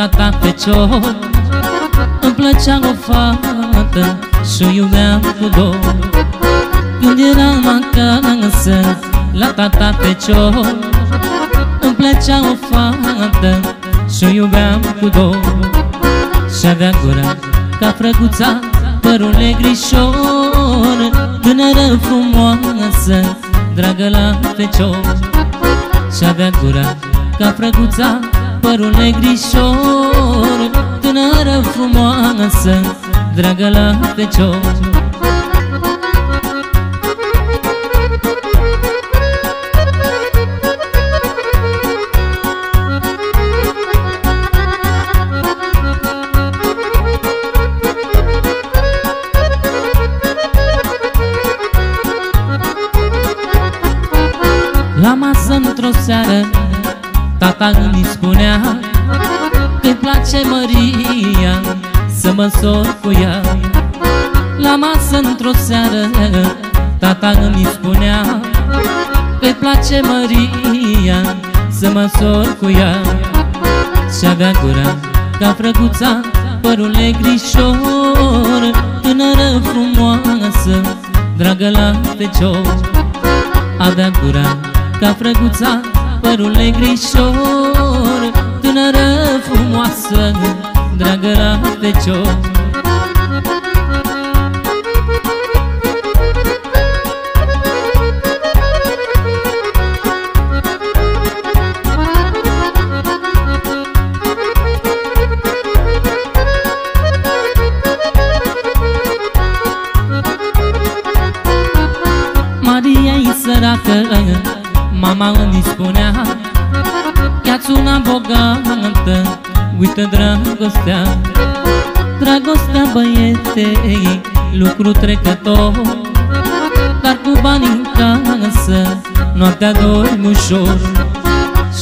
fata ta pe ciot. Îmi plăcea o fată și o iubeam cu dor. Când eram acasă la tata pe ciot, îmi plăcea o fată și o iubeam cu dor. Și-avea gura ca frăguța, părul negrișor, tânără frumoasă, dragă la fecior. Și-avea gura ca frăguța, părul negrișor, tânără frumoasă, dragă la fecior. La masă într-o seară, tata îmi spunea că-i place Maria să mă însor cu ea. La masă într-o seară, tata îmi spunea că-i place Maria să mă însor cu ea. Și-avea gura ca frăguța, părul negrișor, tânără frumoasă, dragă la fecior. Avea gura ca frăguța, părul negrișor, tânără frumoasă, dragă la fecior. Maria-i săracă, mama îmi spunea, ia-ți una bogată, uită dragostea. Dragostea, băiete, lucru trecător, dar cu bani în casă, noaptea dormi ușor.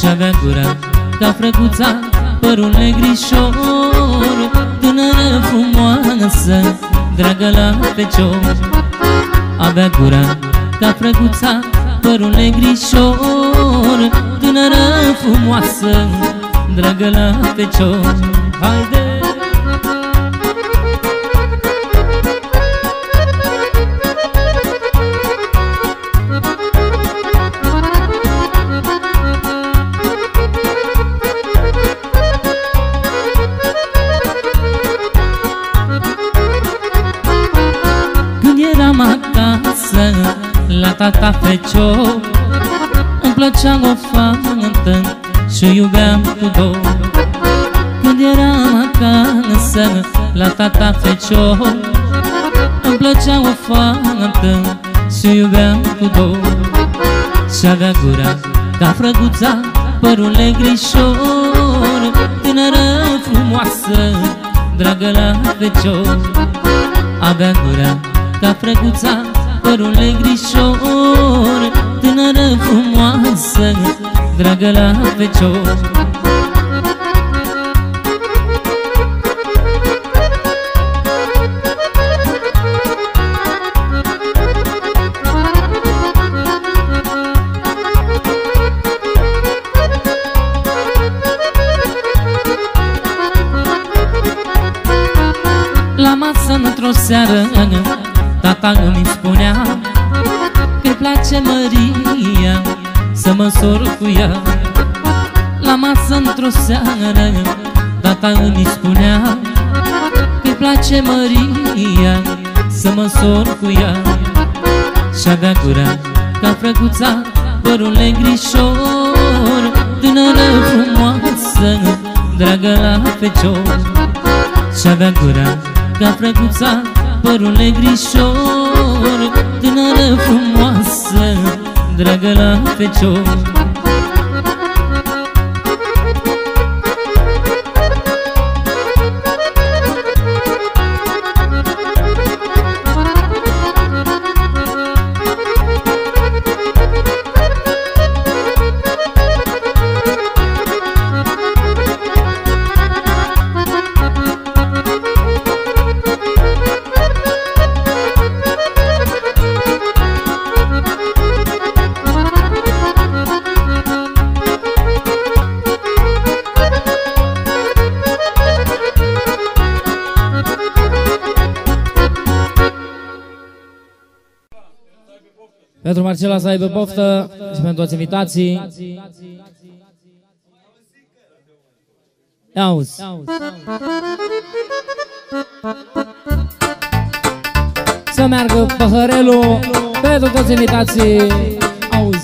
Și-avea gura ca frăguța, părul negrișor, tânără frumoasă, dragă la fecior. Avea gura ca frăguța, părul negrișor, tânără frumoasă, dragă la fecior. Haide! Când eram acasă la tata fecior, îmi plăcea o fată și-o iubeam cu dor. Când eram acasă la tata fecior, îmi plăcea o fată și-o iubeam cu dor. Și-avea gura ca frăguța, părul negrișor, tânără frumoasă, dragă la fecior. Avea gura ca frăguța, părul negrișor, tânără frumoasă, dragă la fecior. La masă într-o seară, tata îmi spunea că-i place Maria să mă însor cu ea. La masă într-o seară, tata îmi spunea că-i place Maria să mă însor cu ea. Și-avea gura ca frăguța, părul negrișor, tânără frumoasă, dragă la fecior. Și-avea gura ca frăguța, părul negrișor, tânără frumoasă, dragă la fecior. Pentru Marcela să aibă poftă și pentru toți invitații. Auzi! Să meargă păhărelul pentru toți invitații. Auzi!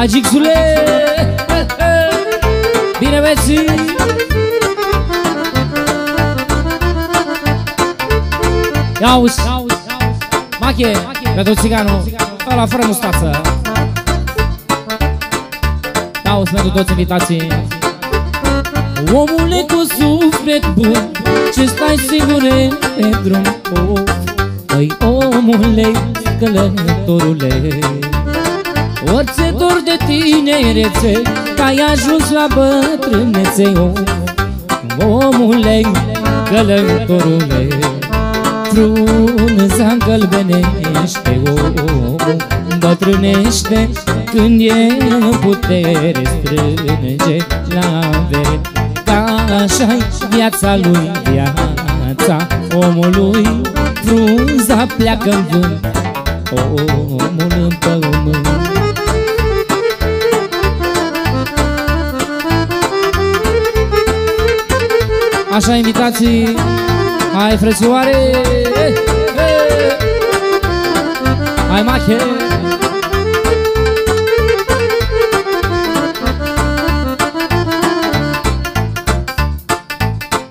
Agixule! Bine veți! Ia-uzi! Mache! Pentru țiganul! Ăla fără mustață! Ia-uzi pentru toți invitații! Omule cu suflet bun, ce stai singure pe drum, păi omule, călătorule, orice dor de tinerețe, că ai ajuns la bătrânețe, omule, călătorule, frunza încălbenește, bătrânește când e putere, strânge la vere, ca așa-i viața lui, viața omului, frunza pleacă-n vânt, omul în pământ. Așa, invitații, hai frățioare, hai mache.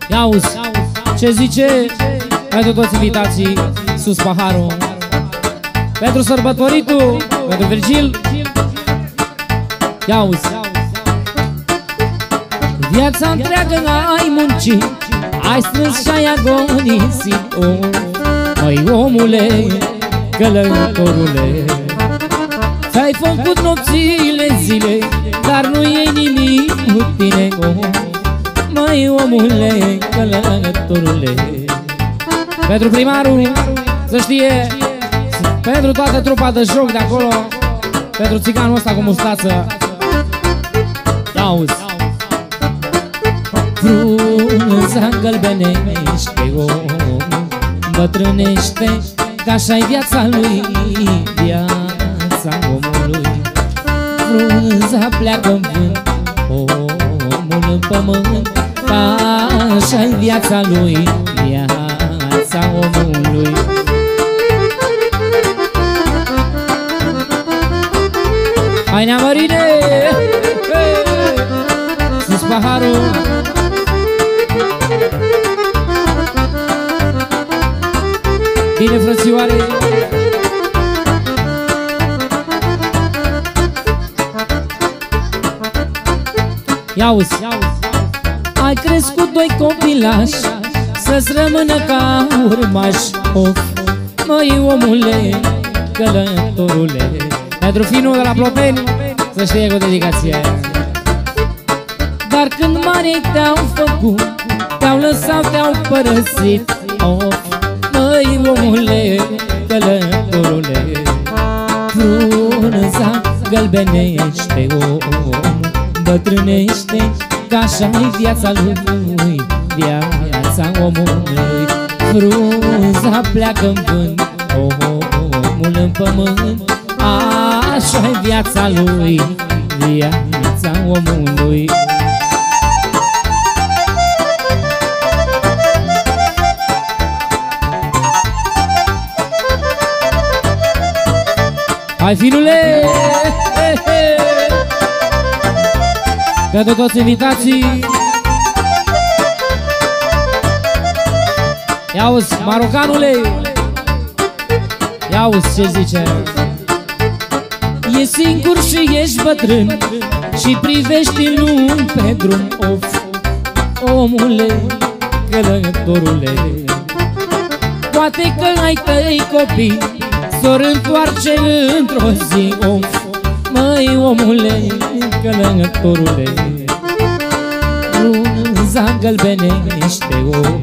Ia-uzi, ce zice? Pentru toți invitații, sus paharul. Pentru sărbătoritul, pentru Virgil. Ia-uzi. Viața întreagă n-ai muncit, ai strâns și-ai agonisit, măi omule, călătorule, ți-ai făcut nopțile zile, dar nu e nimic cu tine, măi omule, călătorule. Pentru primarul, să știe, pentru toată trupa de joc de acolo, pentru țiganul ăsta cu mustață. Auzi! Frunza încălbenește omul, bătrânește, că așa-i viața lui, viața omului. Frunza pleacă-n vânt, omul în pământ, că așa-i viața lui, viața omului. Hai, neamărine! Sus paharul! Bine, frățioare! Ia-uzi! Ai crescut doi copilași, să-ți rămână ca urmași, of, măi omule, călătorule. Pentru finul de la Plopeni, să știe cu dedicația. Dar când mari te-au făcut, te-au lăsat, te-au părăsit, of, măi omule, călătorule, frunza gălbenește om, bătrânește, că așa-i viața lui, viața omului. Frunza pleacă-n vânt, omul în pământ, așa-i viața lui, viața omului. Hai, finule! Pentru toți invitații! Ia-uzi, marocanule! Ia-uzi ce zice! E singur și ești bătrân și privești în lung pe drum, of, omule, călătorule. Poate că ai tăi copii s-or întoarce într-o zi, of, măi omule, călătorule, frunza gălbenește omul,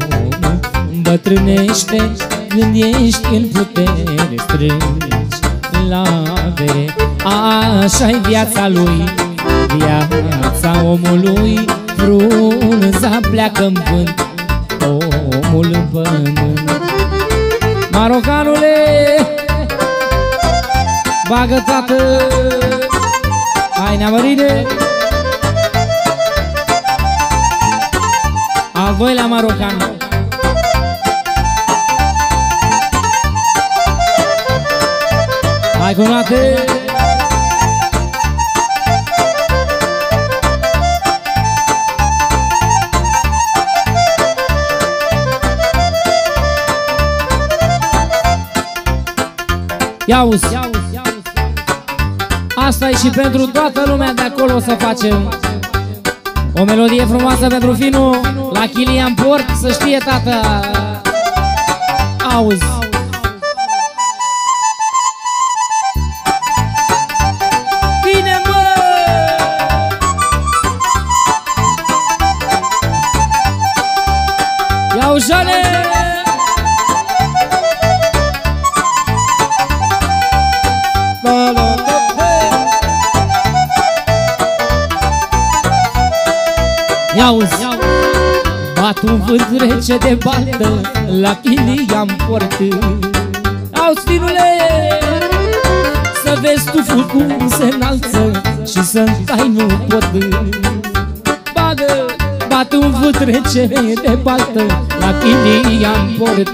bătrânește când ești în putere, strângi la vere, așa-i viața lui, viața omului, frunza pleacă în vânt, omul în pământ. Marocanule, bagă toată, hai neamărine. Al doilea marocan. Hai cu noapte. Ia-uzi. Asta e și pentru toată lumea de acolo, o să facem o melodie frumoasă pentru Finu. La Chilian Port, să știe tata. Auzi. Ia-uzi. Bat un vânt rece de baltă la Chilian Port. Auzi, Finule, să vezi tuful cum se înalță și să-mi tai nu pot. Bat un vânt rece de baltă la Chilian Port.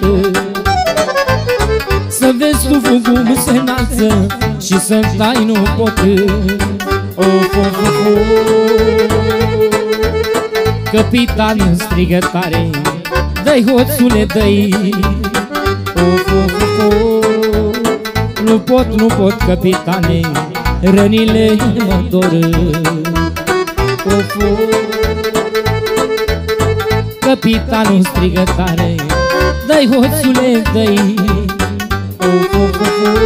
Să vezi tuful cum se înalță și să-mi tai nu pot. Of, of, of, of. Capitanul strigă tare, dă-i hoțule, dă-i. Of, of, of, nu pot, nu pot, capitane, rănile mă dor. Of, of, capitanul strigă tare, dă-i hoțule, dă-i. Of, of, of,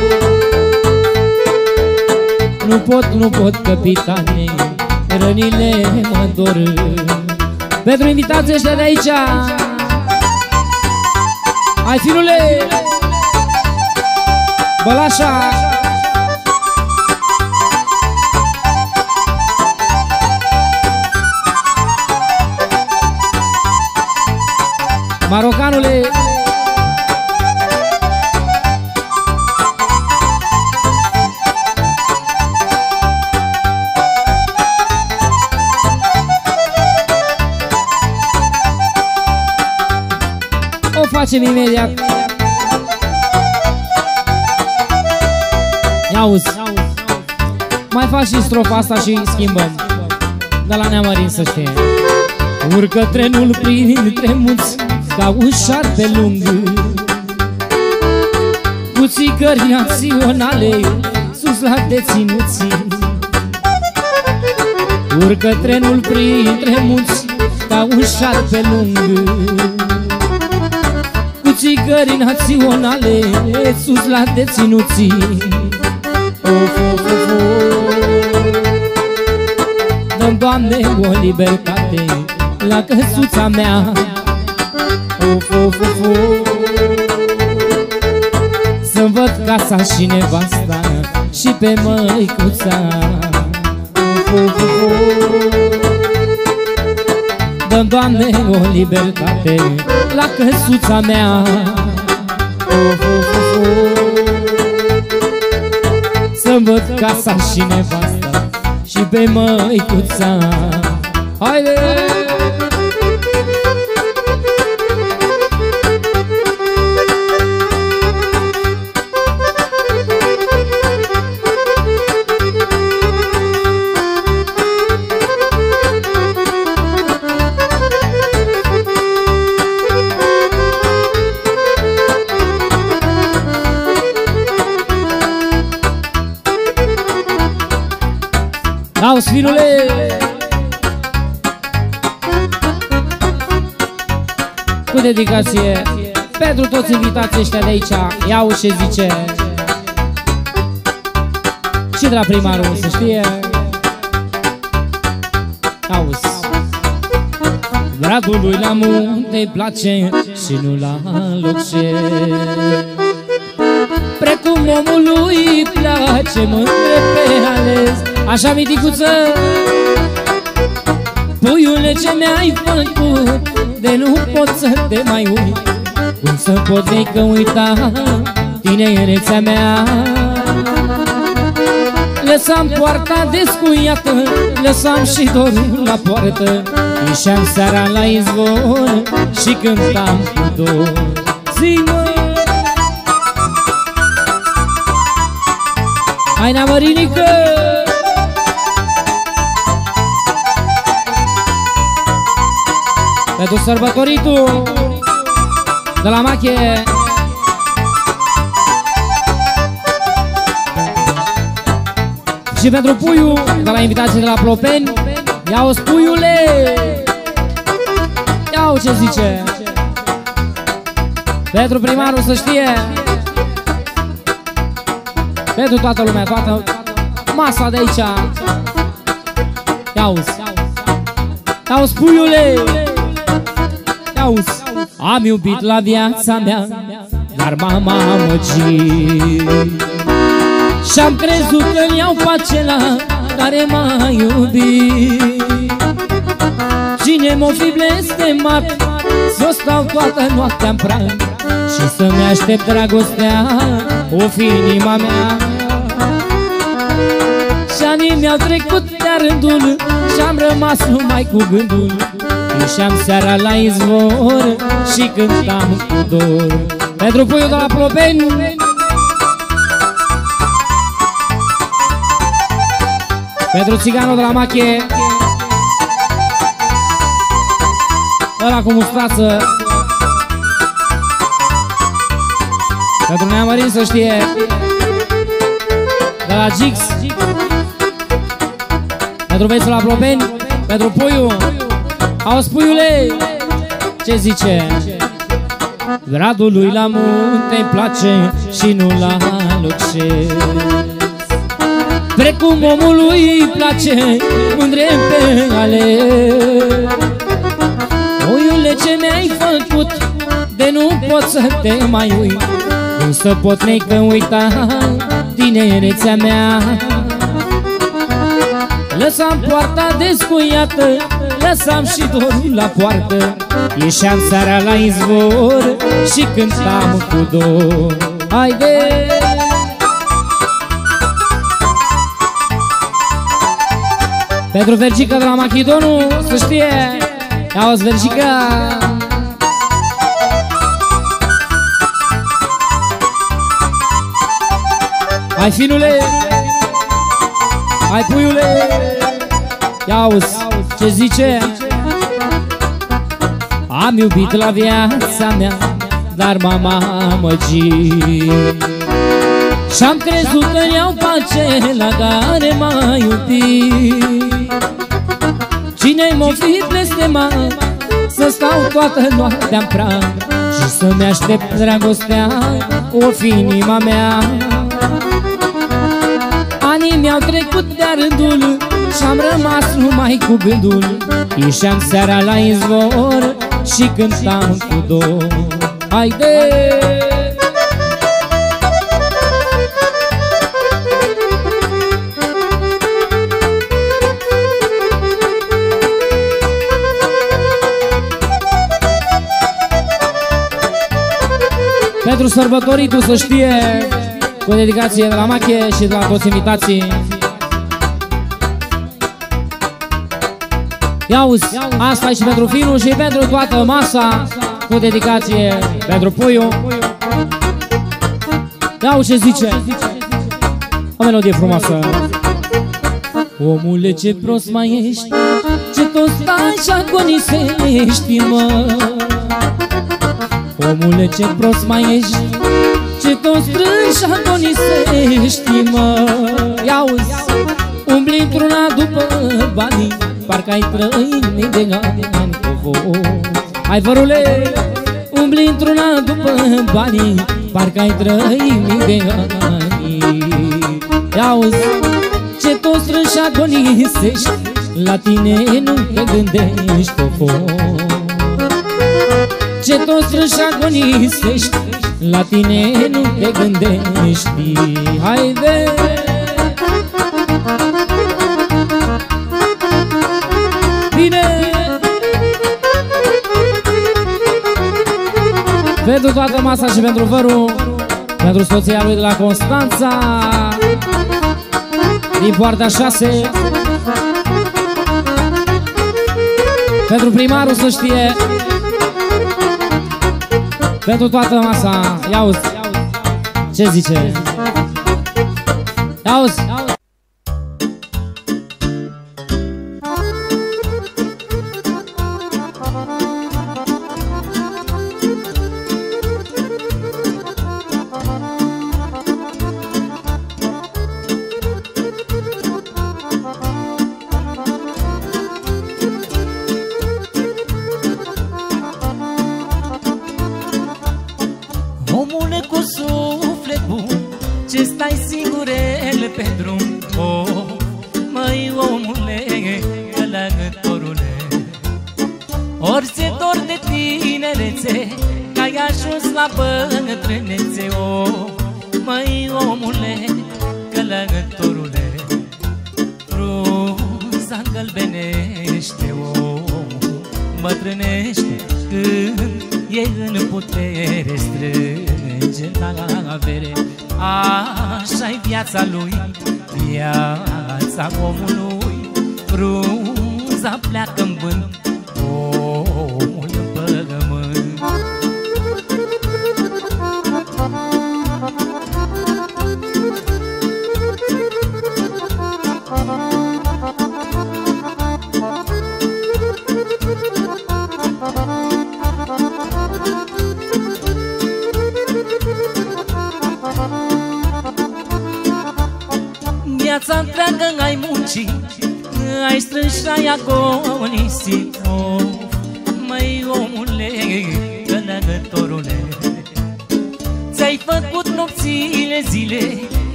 nu pot, nu pot, capitane, rănile mă dor. Pentru invitații ăștia de aici. Hai, Finule, Bălașa. Marocanule. Facem imediat. Ia-uzi. Mai fac și strofa asta și schimbăm. De la Neamărin să știe. Urcă trenul printre munți ca un șarpe lung, cu țigări naționale sus la deținuți. Urcă trenul printre munți ca un șarpe lung, țigări naționale sus la deținuții. Of, of, of, dă-mi, Doamne, o libertate la căsuța mea. Of, of, of, să-mi văd casa și nevasta și pe măicuța. Of, of, of, dă-mi, Doamne, o libertate la căsuța mea. Oh, oh, oh, oh. Să-mi văd casa și nevasta și pe măicuța. Haide! Auzi, Finule! Cu dedicație pentru toți invitații ăștia de aici. Ia-uzi ce zice și de la primarul să știe. Auzi. Bradul lui la munte-i place și nu la locșe, precum omului place mândre pe ales. Așa, miticuță! Iubiule, ce mi-ai făcut, de nu pot să te mai uit. Cum să pot că uita tinerețea mea? Lăsam poarta descuiată, lăsam și dorul la poartă. Ieșeam seara la izvor și cântam cu dor. Zi-mă! Hai, na Mărinică! Pentru sărbătoritul de la Mache! Și pentru Puiu, de la invitații de la Plopeni. Ia-o-s, Puiule! Ia-o ce zice! Pentru primarul să știe! Pentru toată lumea, toată masa de aici! Ia-o-s! Ia-o-s, Puiule! Ia-o-s! Am iubit la viața mea, dar mama am măgit. Și-am crezut că-mi iau pe acela care m-a iubit. Cine m-o fi blestemat să stau toată noaptea în prag și să-mi aștept dragostea, o fi inima mea. Și-anii mi-au trecut de-a rândul și-am rămas numai cu gândul. Ieșeam seara la izvor și cântam cu dor. Pentru Puiul de la Plopeni. Pentru țiganul de la Mache, ăla cu mustrață. Pentru neamărin să știe, de la Gix. Pentru băiețul la Plopeni, pentru Puiu. Auzi, Puiule, ce zice? Gradului la munte-i place și nu la luce, precum omului place mândre pe ale. Puiule, ce mi-ai făcut, de nu pot să te mai uit. Cum să pot că uita tinerețea mea? Lăsam poarta descuiată, lăsam și dorul la poartă. Ieșeam seara la izvor și cântam cu dor. Haide! Pentru Vergica de la Machidonu, să știe! Auzi, Vergica! Hai, finule! Hai, Puiule! Auzi, ce zice? Am iubit la viața mea, dar m-am amăgit. Și-am crezut că iau pe acela care m-a iubit. Cine m-o fi blestemat să stau toată noaptea-n prag și să-mi aștept dragostea, o fi inima mea. Anii mi-au trecut de-a rândul și-am rămas numai cu gândul. Ieșeam seara la izvor și cântam cu dor. Haide! Pentru sărbătoritul să știe, cu dedicație de la Mache și de la toți invitații. Ia-uzi, asta e și pentru Finu și pentru toată masa, cu dedicație pentru Puiu. Ia-uzi ce zice, o melodie frumoasă. Omule, ce prost mai ești, ce tot stai și agonisești, mă. Omule, ce prost mai ești, ce tot strângi și agonisești, mă. Ia-uzi, umbli într-una după banii, parcă ai trăit mii de ani cu voi. Hai, vărule, umbli într-una după banii, parcă ai trăit mii de ani. Ia-uzi, ce tot strângi și agonisești, la tine nu te gândești, o voi. Ce tot strângi și agonisești, la tine nu te gândești. Haide! Bine! pentru toată masa și pentru vărul, pentru soția lui de la Constanța, din poarta 6. Pentru primarul să știe, pentru toată masa. Ia-uzi ce zice. Ia-uzi.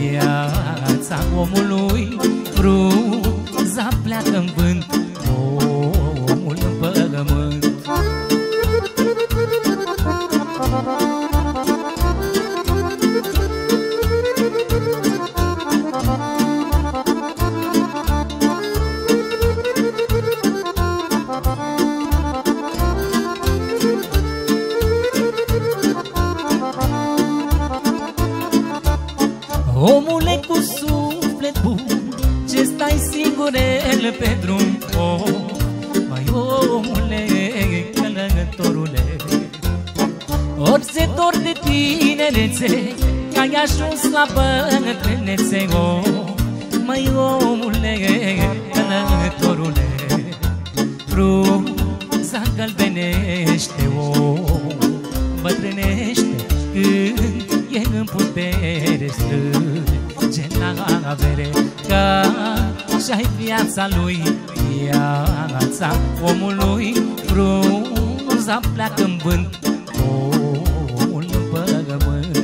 viața omului, frunza pleacă în vânt, omul în pământ. Omule cu suflet bun, ce stai singurel pe drum, mai omule, călătorule, orice dor de tinerețe, că ai ajuns la bătrânețe, mai omule, călătorule, frunza galbenește, bătrânește când e în putere strânge-n avere, că așa-i viața lui, viața omului, frunza pleacă în vânt, omul în pământ.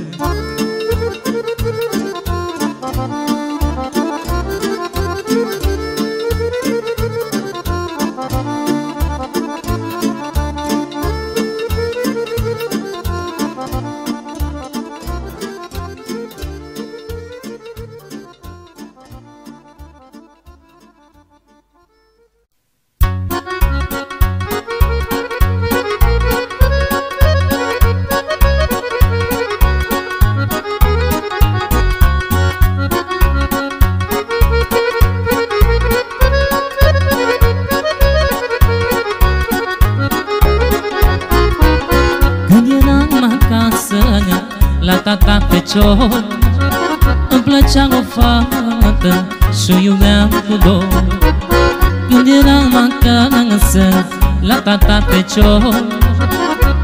Îmi plăcea o fată și-o iubeam cu dor. Când eram acasă la tata pe cior,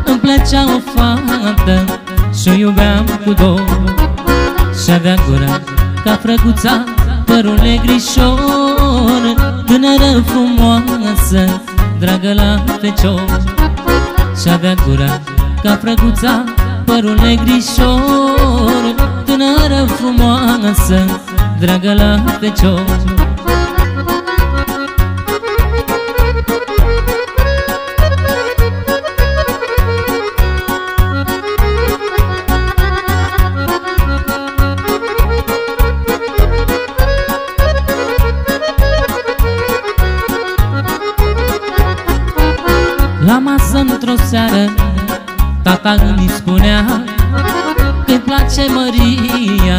îmi plăcea o fată și-o iubeam cu dor. Și-avea gura ca frăguța, părul negrișor, tânără frumoasă, dragă la fecior. Și-avea gura ca frăguța, părul negrișor, tânără frumoasă, dragă la fecior. La masă într-o seară tata îmi spunea că-i place Maria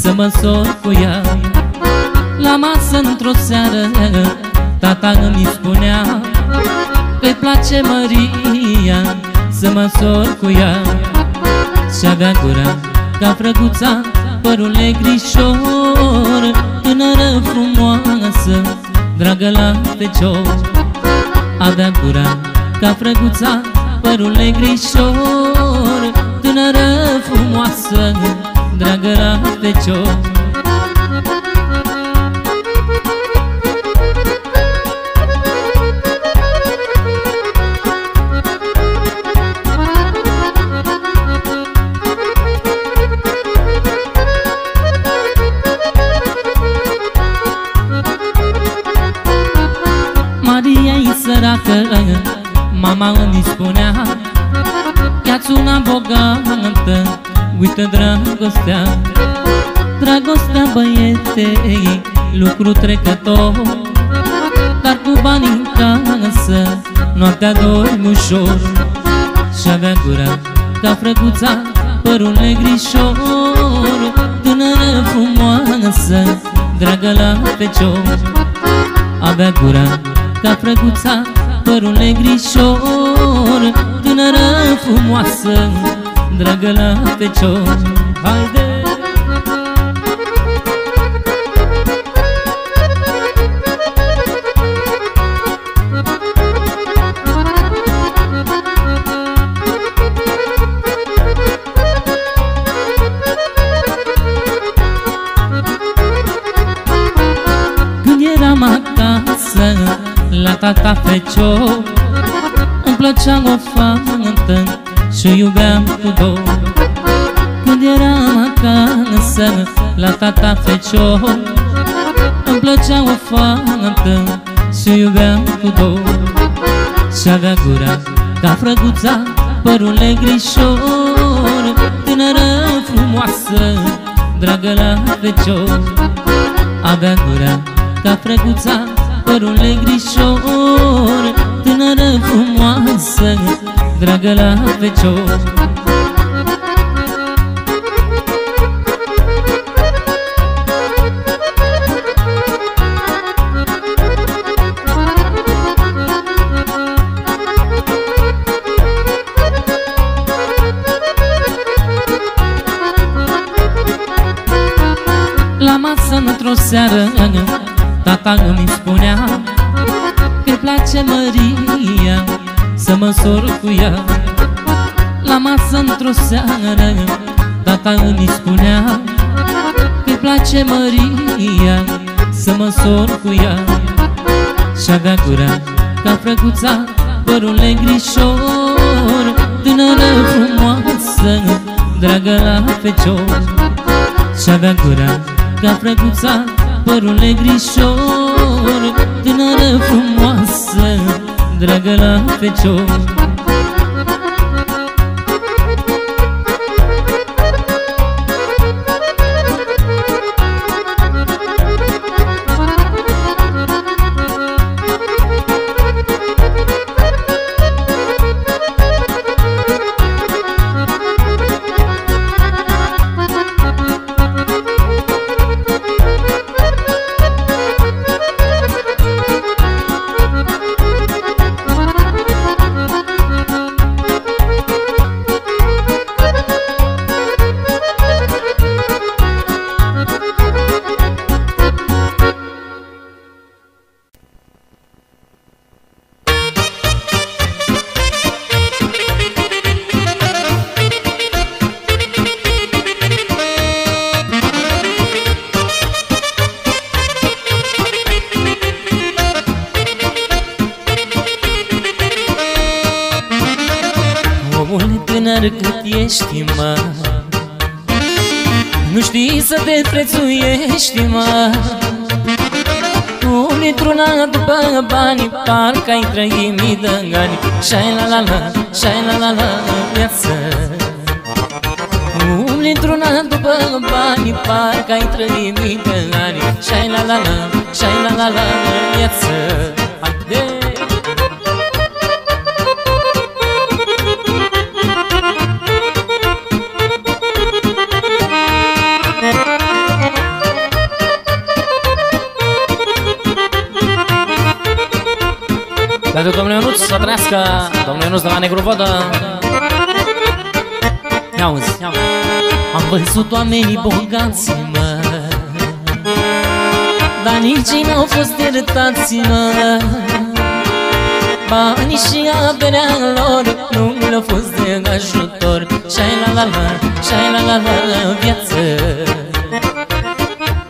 să mă însor cu ea. La masă într-o seară tata îmi spunea că-i place Maria să mă însor cu ea. Și-avea gura ca frăguța, părul negrișor, tânără frumoasă, dragă la fecior. Avea gura ca frăguța, părul negrișor, tânără frumoasă, dragă la fecior. Mama îmi spunea, ia-ți una bogată, uită dragostea. Dragostea, băiete, lucru trecător, dar cu banii în casă noaptea dormi ușor. Și-avea gura ca frăguța, părul negrișor, tânără frumoasă, dragă la fecior. Avea gura ca frăguța, părul negrișor, tânără frumoasă, dragă la fecior. Haide! Când eram acasă la tata fecior, îmi plăcea o fată și-o iubeam cu dor. Când eram acasă la tata fecior. Îmi plăcea o fată și iubeam cu dor, și avea gura ca frăguța, părul negrișor. Tânără frumoasă, dragă la fecior, avea gura ca frăguța, părul negrișor. Tânără frumoasă, dragă la fecior. Într-o seară tata îmi spunea că-i place Maria, să mă sor cu ea. La masă într-o seară tata îmi spunea că-i place Maria, să mă sor cu ea. Și-avea gura ca frăguța, părul negrișor. Tânără frumoasă, dragă la fecior. Și-avea gura ca frăguța, părul negrișor. Tânără frumoasă, dragă la fecior. Nu știi să te prețuiești, mă. Tu într-una după bani, parcă ai trăit mii de ani. Șai la la la, șai la la la viață. Tu într-una după bani, parcă ai trăit mii de ani. Șai la la la, șai la la la viață. Haide! Pentru domnul Ionuț, să trească, domnul Ionuț de la Negruvodă. Ne-auzi? Am văzut oamenii bogați, mă, dar nici n-au fost iertați, mă. Banii și averea lor nu le-au fost de ajutor. Șai la la la, șai la la la viață.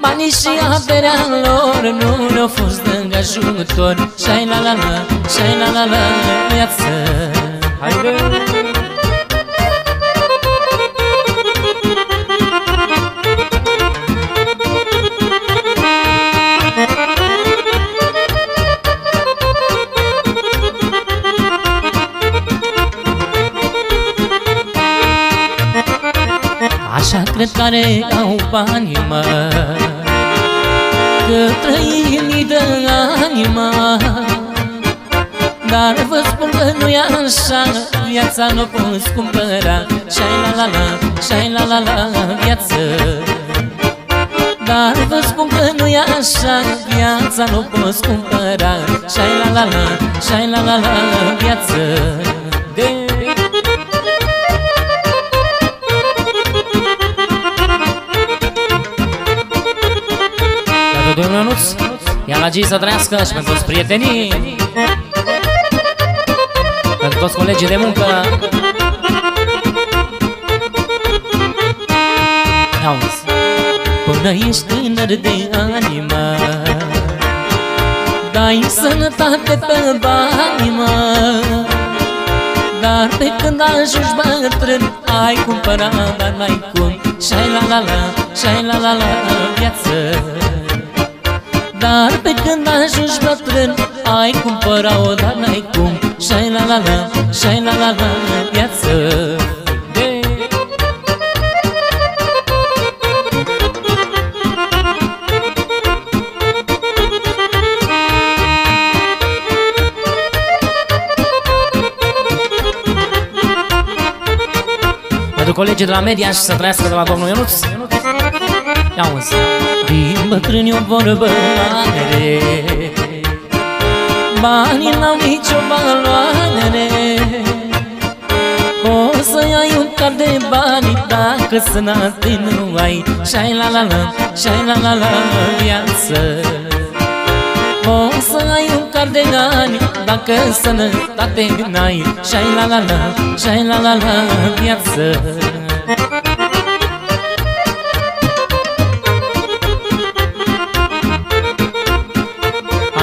Banii și averea lor nu le-au fost de ajutor. Șai la la la, șai la la la viață. Haide! Așa cred care au banii, mă, că trăi mii de ani, mă. Dar vă spun că nu-i așa, viața nu poți cumpăra. Șai la la la, șai la la la viață. Dar vă spun că nu-i așa, viața nu poți cumpăra. Șai la la la, șai la la la viață. Domnul Ionuț, ia la G să trăiască și pentru toți prietenii, pentru toți colegii de muncă. Auzi. Până ești tânăr de animă, dai sănătate pe bani, mă. Dar pe când ajungi bătrân, ai cumpărat, dar n-ai cum. Șai la la la, și-ai la la la în viață. Dar pe când ajungi bătrân, ai cumpăra-o, dar n-ai cum, și-ai la la la, și-ai la la la în viață. Colegii de la media și să trăiască de la domnul Ionuț. Ia uzi. Din bătrâni o vorbă mare, banii n-au nicio valoare. Poți să ai un car de bani, dacă sănătate nu ai, și-ai la la la, și-ai la la la în viață. Poți să ai un car de ani, dacă sănătate n-ai, și-ai la la la, și-ai la la la în viață.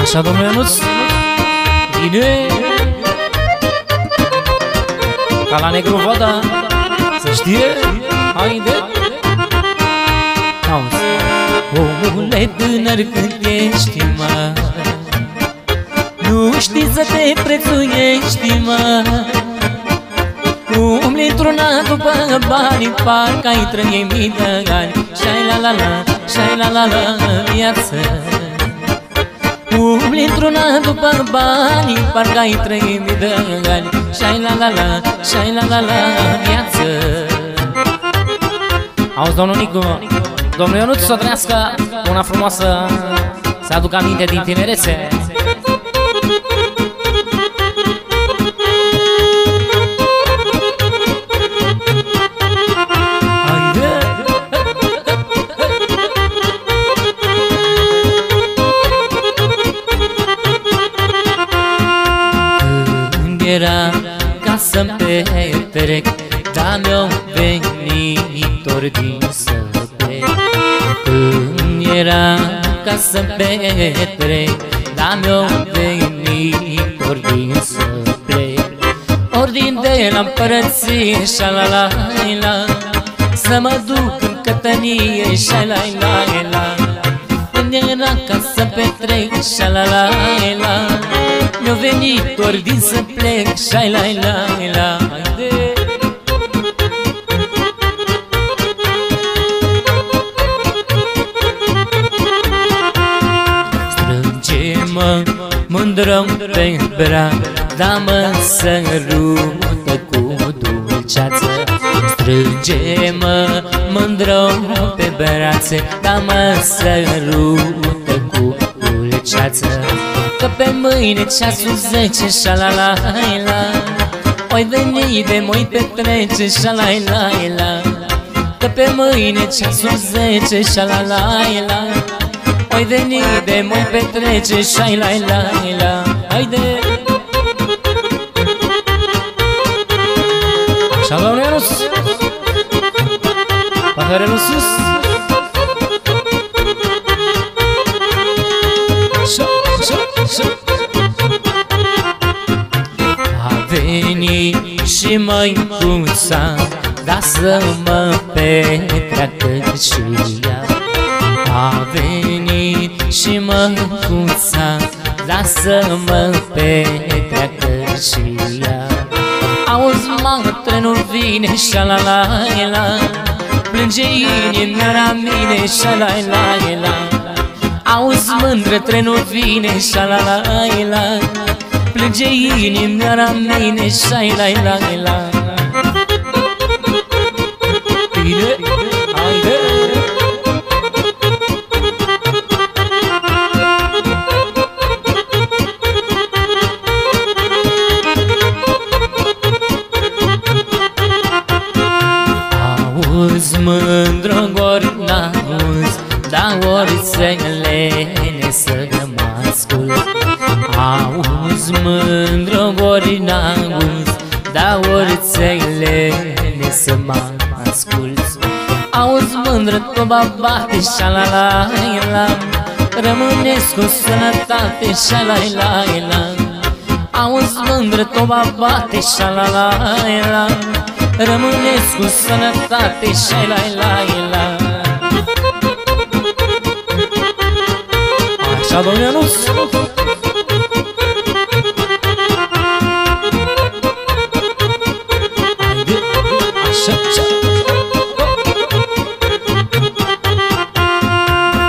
Așa, domnule Ionuț, bine! Ca la negru voda, să știe, haide! Omule tânăr, când ești mare, nu știi să te prețuiești, mă. Umbli într-una după bani, parcă ai 3000 de ani, și-ai la la la, și-ai la la la în viață. Umbli într-una după bani, parcă ai 3000 de ani, și-ai la la la, și-ai la la la în viață. Auzi, domnul Nicu, domnul Ionuț, să trăiască una frumoasă, să aducă aminte din tinerețe. Era ca să-mi petrec, dar mi-au venit ori din săpec. Când era ca să-mi petrec, dar mi-au venit ori din săpec. Ordin de la împărăție, șa-la-la-la, să mă duc în cătănie, șa-la-la-la. Când era ca să petrec, șa-la-la-la, mi-au venit ordin să plec, și-ai la-i-la-i-la. Strânge-mă mândră pe braț, da-mă sărută cu dulceață. Strânge-mă mândră pe brațe, da-mă sărută cu dulceață. Că pe mâine ceasul 10, șa-la-la-la, oi veni de moi petrece, șa-la-la-la. Că pe mâine ceasul 10, șa-la-la-la, oi veni de moi petrece, șa-la-la-la. Haide! Așa, domnul Ionuț, paharelul sus. A venit și măicuța, da să mă petreacă și ea. A venit și măicuța, da să mă petreacă și ea. Auzi, mă, trenul vine, șa-la-la-la, plânge inimioara mine, șa-la-la-la. Auzi, mândră, trenul vine, șa-la-la-la, plânge inimioara mine, șa-la-la-la. Bine, haide! Auzi, mândră, ori n-auzi, da ori se lene să mă ascult. Auzi, mândră, ori n-auzi, da ori se lene să mă ascult. Auzi, mândră, toba bate, șa-la-la-la, rămâneți cu sănătate, șa-la-la-la. Auzi, mândră, toba bate, șa-la-la-la, rămâneți cu sănătate, șa-la-la-la. Așa, domnul Ianuț? Așa,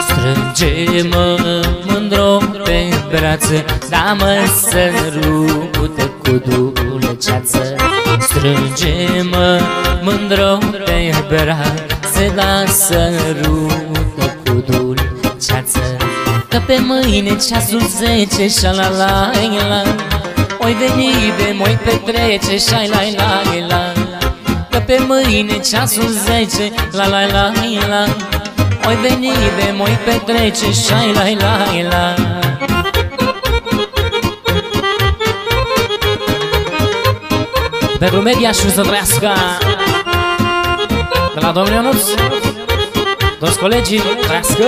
strânge-mă mândru pe brațe, da-mă să rupută cu dulceață. Strânge-mă mândru pe brațe, da-mă să rupută cu dulceață. Că pe mâine ceasul 10, șa-la-la-la, oi veni de moi petrece, șa-la-la-la. Că pe mâine ceasul 10, la-la-la-la, oi veni de moi petrece, șa-la-la-la. Pentru Mediașul să trăiască, de la domnul Ionuț, toți colegii trăiască.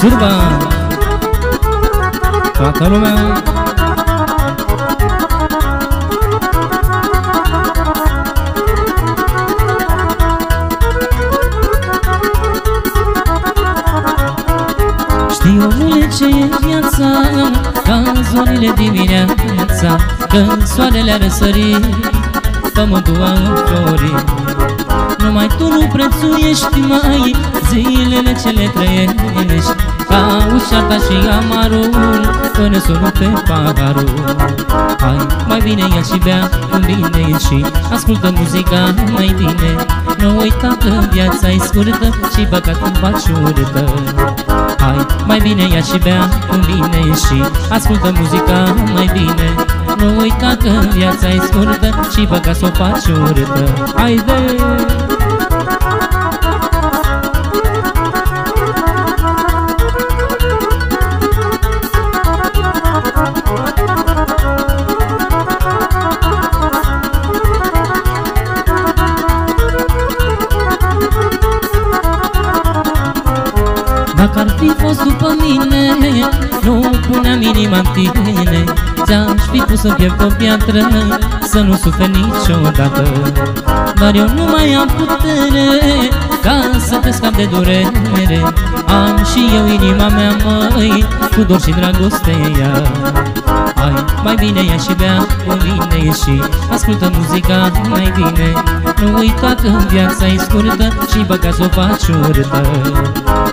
Surba, toată lumea. Știi, omule, ce e viața, ca în zorile dimineața, când soarele a răsărit, pământul a înflorit. Numai tu nu prețuiești mai zilele ce le trăiești, ca ușa ta și amarul, până sună pe paharul. Hai, mai bine ia și bea un bine și ascultă muzica mai bine. Nu uita că viața e scurtă și băgat-o în faci urâtă. Hai, mai bine ia și bea un bine și ascultă muzica mai bine. Nu uita că viața e scurtă și băgat-o în faci urâtă. Haide! Dacă ar fi fost după mine, nu puneam inima-n tine, ți-aș fi pus să pierd o piatră, să nu suferi niciodată. Dar eu nu mai am putere, ca să te scap de durere. Am și eu inima mea, măi, cu dor și dragostea. Hai, mai bine ia și bea un vine și ascultă muzica mai bine. Nu uita că viața e scurtă și băgați o faci urâtă.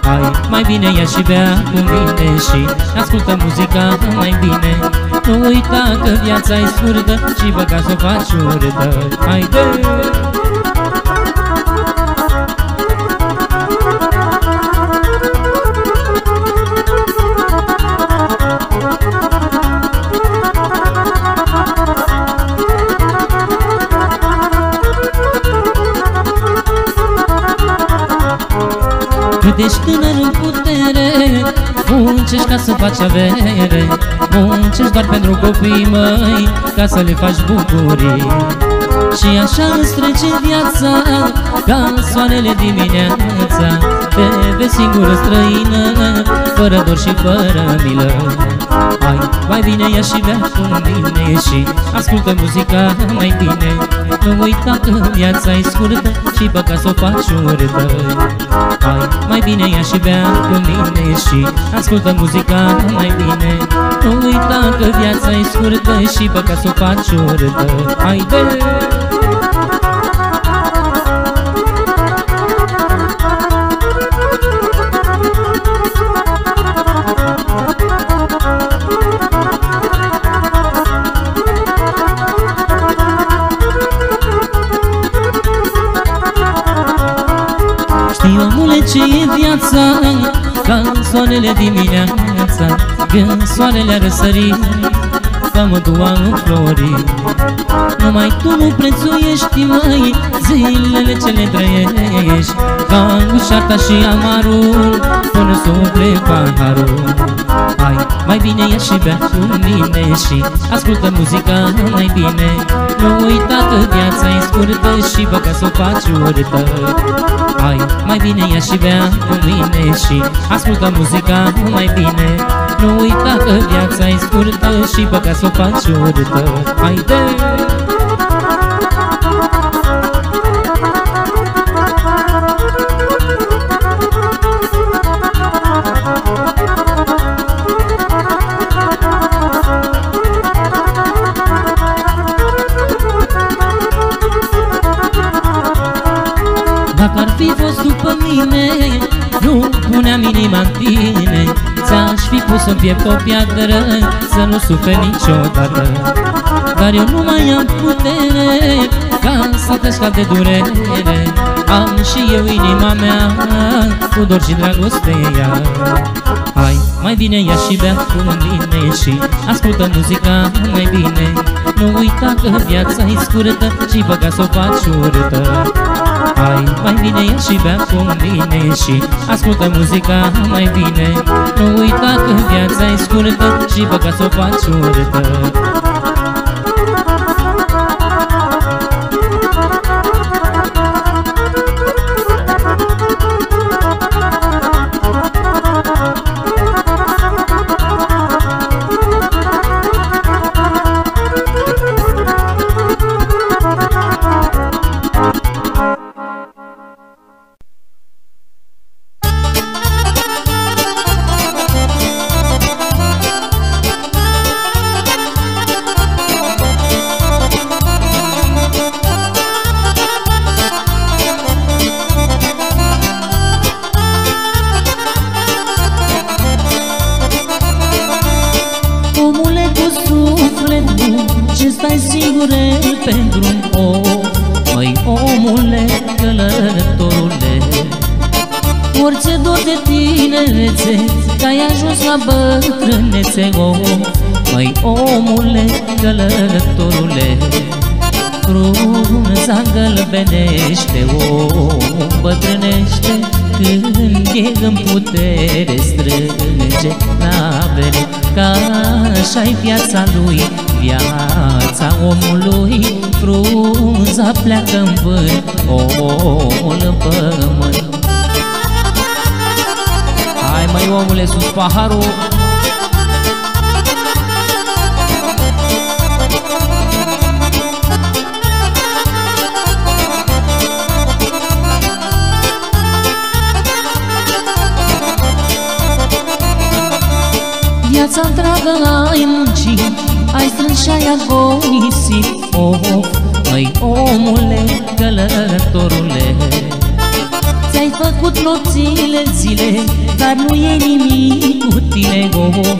Hai, mai bine ia și bea un vine și ascultă muzica mai bine. Nu uita că viața e scurtă și băgați o faci urâtă. Haide! Cât ești tânăr în putere, muncești ca să faci avere, muncești doar pentru copii, măi, ca să le faci bucurii. Și așa îți trece viața, ca soarele dimineața, te vezi singură străină, fără dor și fără milă. Hai, mai bine ia și bea un vine și ascultă muzica mai bine. Nu uita că viața e scurtă și băga s-o faci urâtă. Hai, mai bine ia și bea un vine și ascultă muzica mai bine. Nu uita că viața e scurtă și băga s-o faci urâtă. Haide! Ce e viața, ca soarele dimineața, când soarele a răsărit, pământul a înflorit. Numai tu nu prețuiești, măi, zilele ce le trăiești, ca ușa ta și amarul, până nu sufle paharul. Hai, mai bine ia și bea cu mine și ascultă muzica mai bine. Nu uita că viața e scurtă și bă ca s-o faci urâtă. Hai, mai bine ia și bea cu mine și ascultă muzica mai bine. Nu uita că viața e scurtă și bă ca s-o faci urâtă. Haide! Dacă ar fi fost după mine, nu puneam inima în tine. Ți-aș fi pus în piept o piatră să nu suferi niciodată. Dar eu nu mai am putere ca să te scap de durere. Am și eu inima mea cu dor și dragostea. Hai, mai bine ia și bea cu mine și ascultă muzica mai bine. Nu uita că viața e scurtă și băga s-o faci urâtă. Hai, mai bine ia și bea cu mine și ascultă muzica mai bine. Nu uita că viața e scurtă și băga s-o faci urâtă. Așa-i viața lui, viața omului. Frunza pleacă-n vânt, omul în pământ. Hai măi omule, sus paharul. Viața întreagă ai muncit, ai strâns și-ai agonisit. Oh, măi omule, călătorule, ți-ai făcut nopțile zile, dar nu e nimic cu tine. Oh,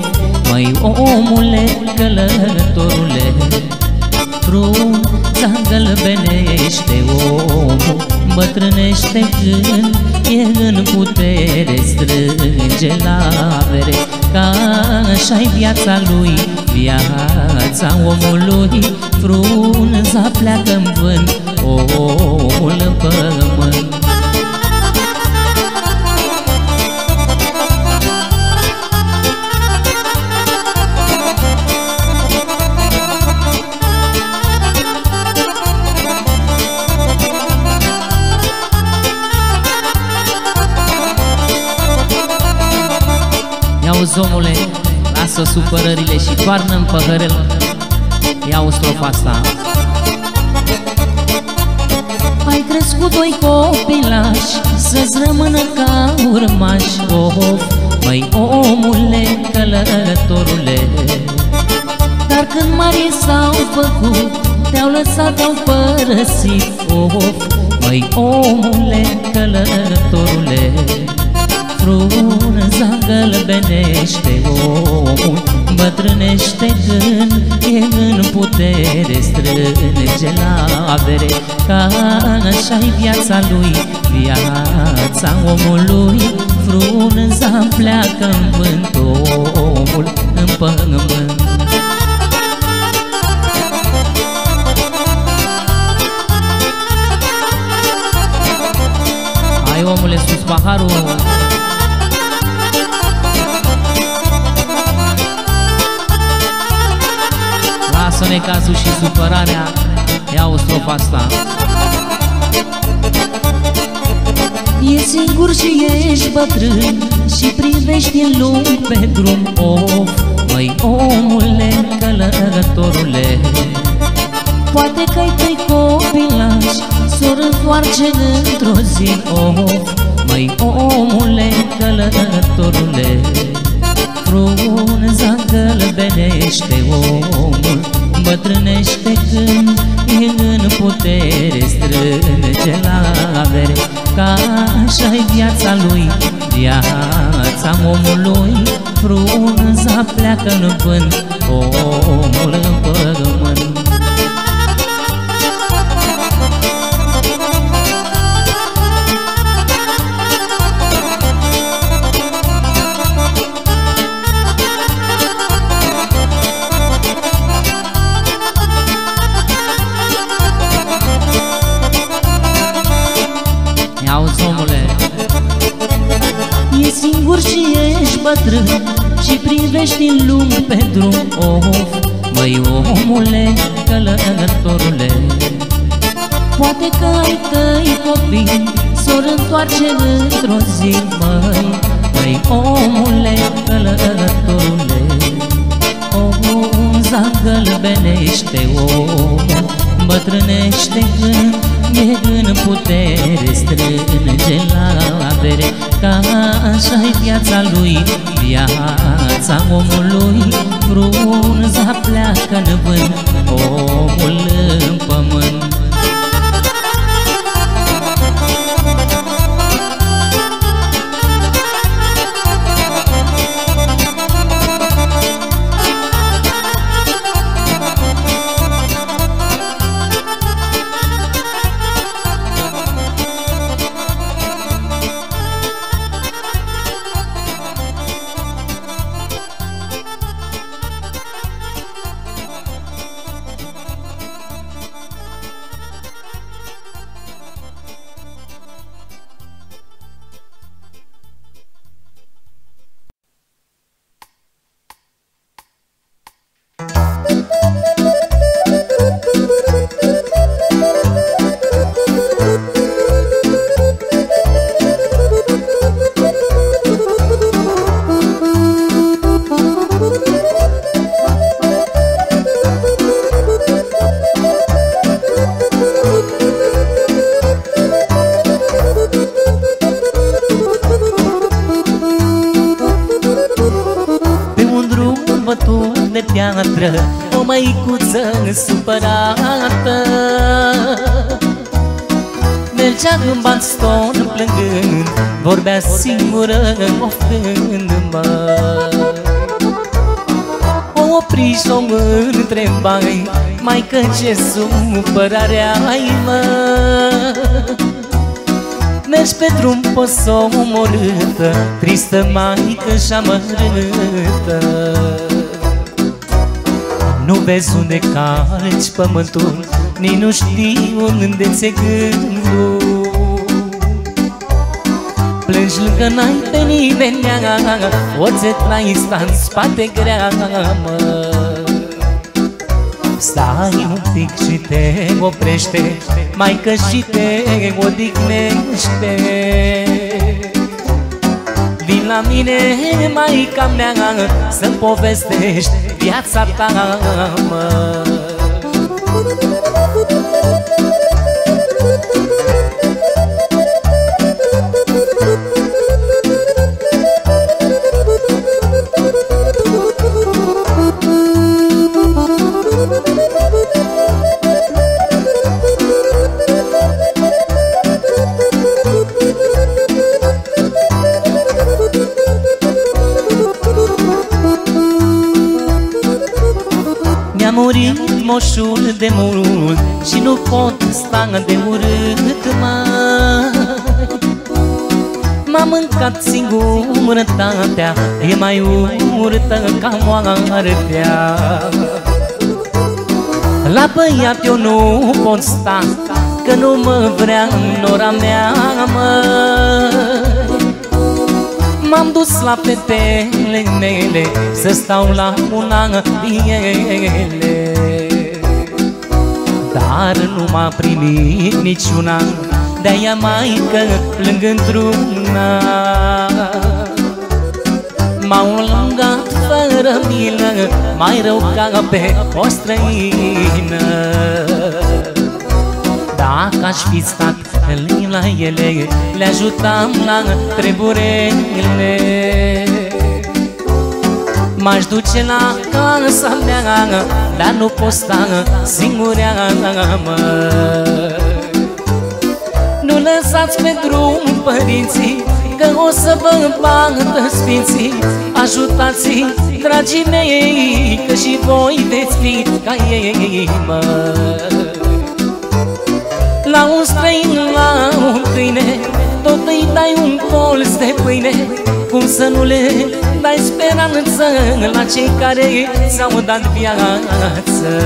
măi omule, călătorule, frunza îngălbenește, omul bătrânește când e în putere, strânge la avere. Ca așa-i viața lui, viața omului. Frunza pleacă-n vânt, omul în pământ. Omule, lasă supărările și toarnă-n păhărel. Ia-o strofa asta. Ai crescut doi copilași să-ți rămână ca urmași. Oh, măi omule, călătorule, dar când mari s-au făcut, te-au lăsat, te-au părăsit. Oh, măi omule, călătorule, frunza îngălbenește, omul bătrânește când e în putere, strânge la avere. Ca așa-i viața lui, viața omului. Frunza pleacă-n vânt, omul în pământ. Hai omule, sus paharul. necazul și supărarea. Ia o strofa asta. Ești singur și ești bătrân și privești din lung pe drum. Of, măi omule, călătorule, poate că-i trei copilași s-or întoarce într-o zi. Of, măi omule, călătorule, frunza călbenește omul, bătrânește când în putere, strânge la avere, ca așa-i viața lui, viața omului. Frunza pleacă în vânt, omul în pământ. Ești singur și ești bătrân și privești din lume pe drum. Of, măi omule, călătorule, poate că ai tăi copii s-or întoarce într-o zi. Măi omule, călătorule, frunza călbenește omul, bătrânește când e în putere, strânge la avere, ca așa-i viața lui, viața omului. Frunza pleacă în vânt, omul în pământ. O măicuță supărată mergea în baston plângând, vorbea singură oftând, mă. O opri și-o întrebai, maică, ce supărare ai, mă? Mergi pe drum poți s-o omorâtă, tristă maică și amărâtă. Nu vezi unde calci pământul, nici nu știi unde ți-e gândul. Plângi lângă n-ai pe nimeni, oțet la instant, spate grea, mă. Stai un pic și te oprește, maică, și te odihnește. Vin la mine, maica mea, să-mi povestești viața ta, mă. Moșul de mult și nu pot sta de urât, mai. M-am mâncat singurătatea, e mai urâtă ca moartea. La băiat eu nu pot sta, că nu mă vrea în ora mea, mă. M-am dus la fetele mele să stau la una din ele. dar nu m-a primit niciuna. De-aia maică plâng într-una, m-au lungat fără milă, mai rău ca pe o străină. Dacă aș fi stat lângă ele, le ajutam la treburile. M-aș duce la casa mea, dar nu pot sta singurea, mă. Nu lăsați pe drum părinții, că o să vă împartă sfinții. Ajutați-i, dragii mei, că și voi veți fi ca ei, mă. La un străin, la un câine, tot îi dai un colț de pâine. Cum să nu le dai speranță la cei care ți-au dat viață?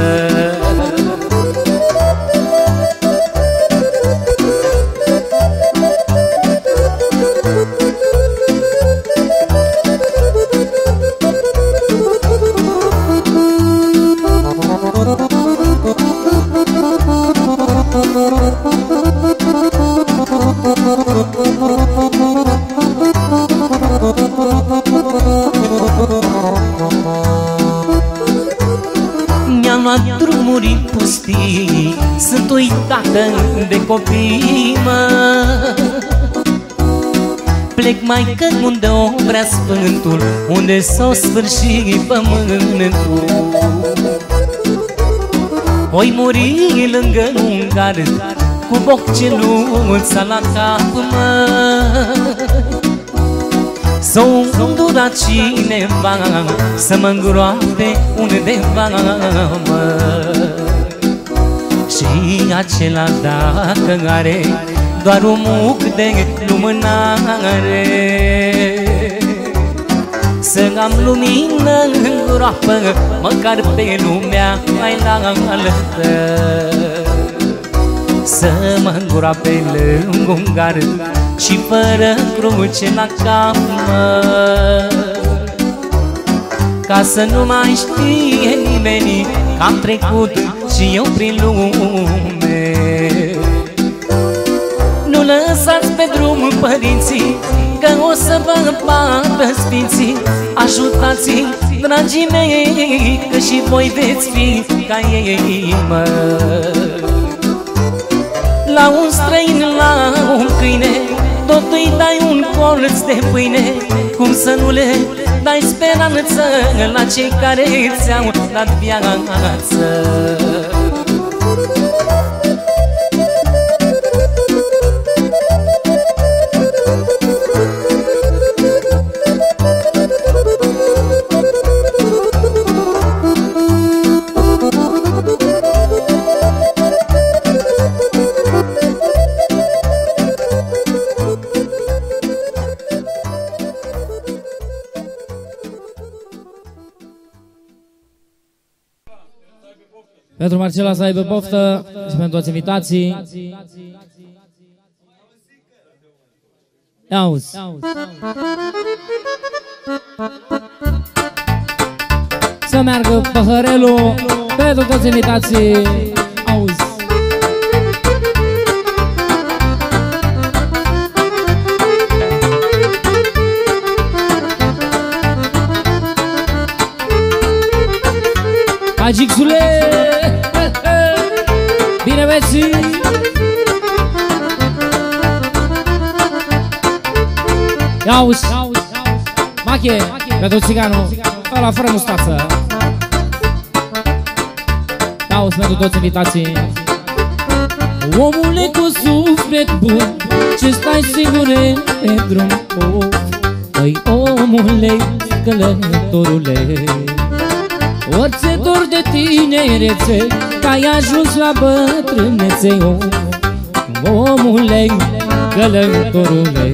Mi-am luat drumuri pustii, sunt uitată de copii, mă. Plec mai că unde o vrea Sfântul, unde s-o sfârși pământul. Voi muri lângă un gard, cu bocceluța la cap, mă. S-o îndura cineva să mă îngroape undeva, mă. Și acela dacă are doar un muc de lumânare, să am lumină în groapă, măcar pe lumea mai înaltă. Să mă îngroape lângă un gard și fără cruce la cap, mă. Ca să nu mai știe nimeni că am trecut și eu prin lume. Nu lăsați pe drum părinții, că o să vă împartă sfinții. Ajutați-i, dragii mei, că și voi veți fi ca ei, mă. La un străin, la un câine, tot îi dai un colț de pâine. Cum să nu le dai speranță la cei care ți-au dat viață? Pentru Marcela să aibă poftă și pentru toți invitații. Auzi! Să meargă paharelul pentru toți invitații. Auzi! Agixule! Bine vezi! Ia-uși! Mache! Pentru țiganul! Ăla fără mustață! Ia-uși pentru toți invitații! Omule cu suflet bun, ce stai singur pe drum, păi omule, călătorule, orice dor de tinerețe, că ai ajuns la bătrânețe, omule, călătorule,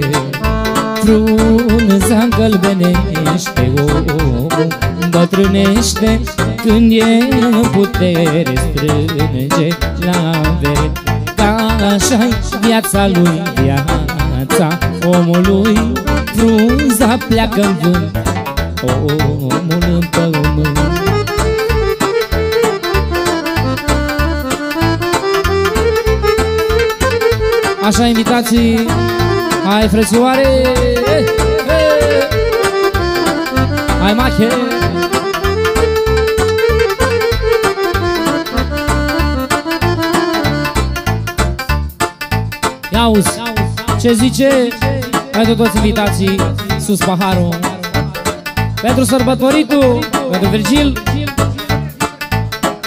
frunza încălbenește, bătrânește când e putere, strânge la vere, ca așa-i viața lui, viața omului, frunza pleacă-n vânt, omul în pământ. Așa, invitații, hai frățioare, hai mache. Ia-uzi, ce zice? Pentru toți invitații, sus paharul. Pentru sărbătoritul, pentru Virgil.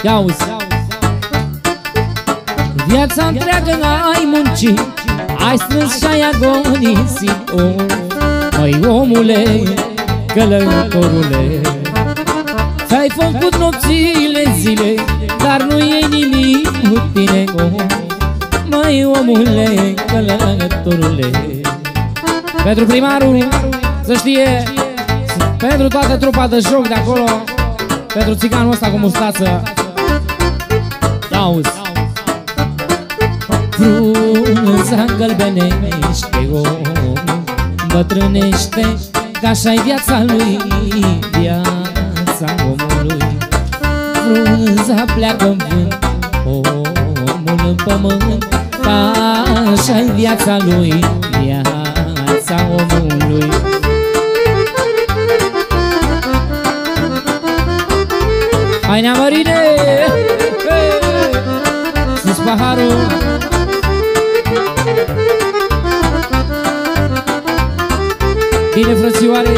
Ia-uzi. Viața întreagă ai muncit, ai strâns și-ai agonisit. Măi omule, călătorule, ți-ai făcut nopțile zile, dar nu e nimic cu tine. Măi omule, călătorule. Pentru primarul, să știe, pentru toată trupa de joc de acolo, pentru țiganul ăsta cu mustață. Auzi. Frunza îngălbenește om, bătrânește, că așa-i viața lui, viața omului. Frunza pleacă în vânt, omul în pământ, că așa-i viața lui, viața omului. Hai, neamărine! Sus paharul! Bine, frățioare!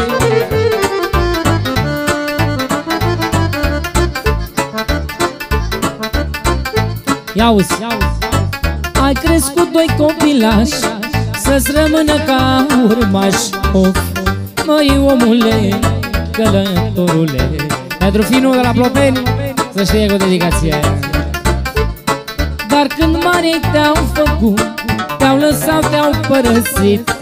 Ia-uzi! Ai crescut doi copilași, să-ți rămână ca urmași. Măi, omule, călătorule, pentru finul de la Plopeni, să știe cu dedicația aia. Dar când mari te-au făcut, te-au lăsat, te-au părăsit.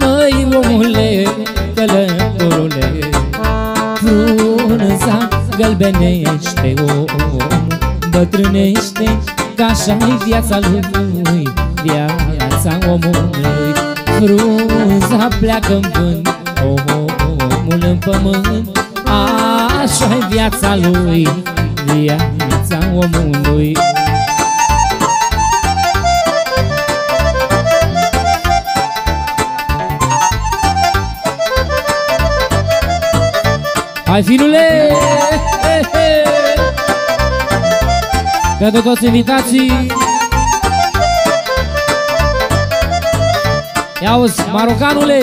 Măi, omule, călătorule, frunza îngălbenește om, bătrânește, că așa-i viața lui, viața omului. Frunza pleacă în vânt, omul în pământ, așa-i viața lui, viața omului. Hai, filule! Pentru toți invitații! Ia-uzi, marocanule!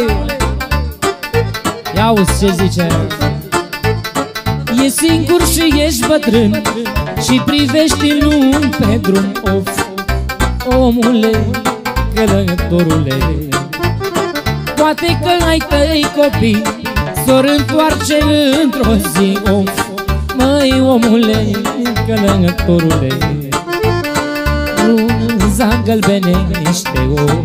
Ia-uzi ce zice! E singur și ești bătrân și privești în lung pe drum. Of, omule, călătorule, poate că ai tăi copii s-or întoarce într-o zi. Of, măi, omule, călătorule, frunza îngălbenește om,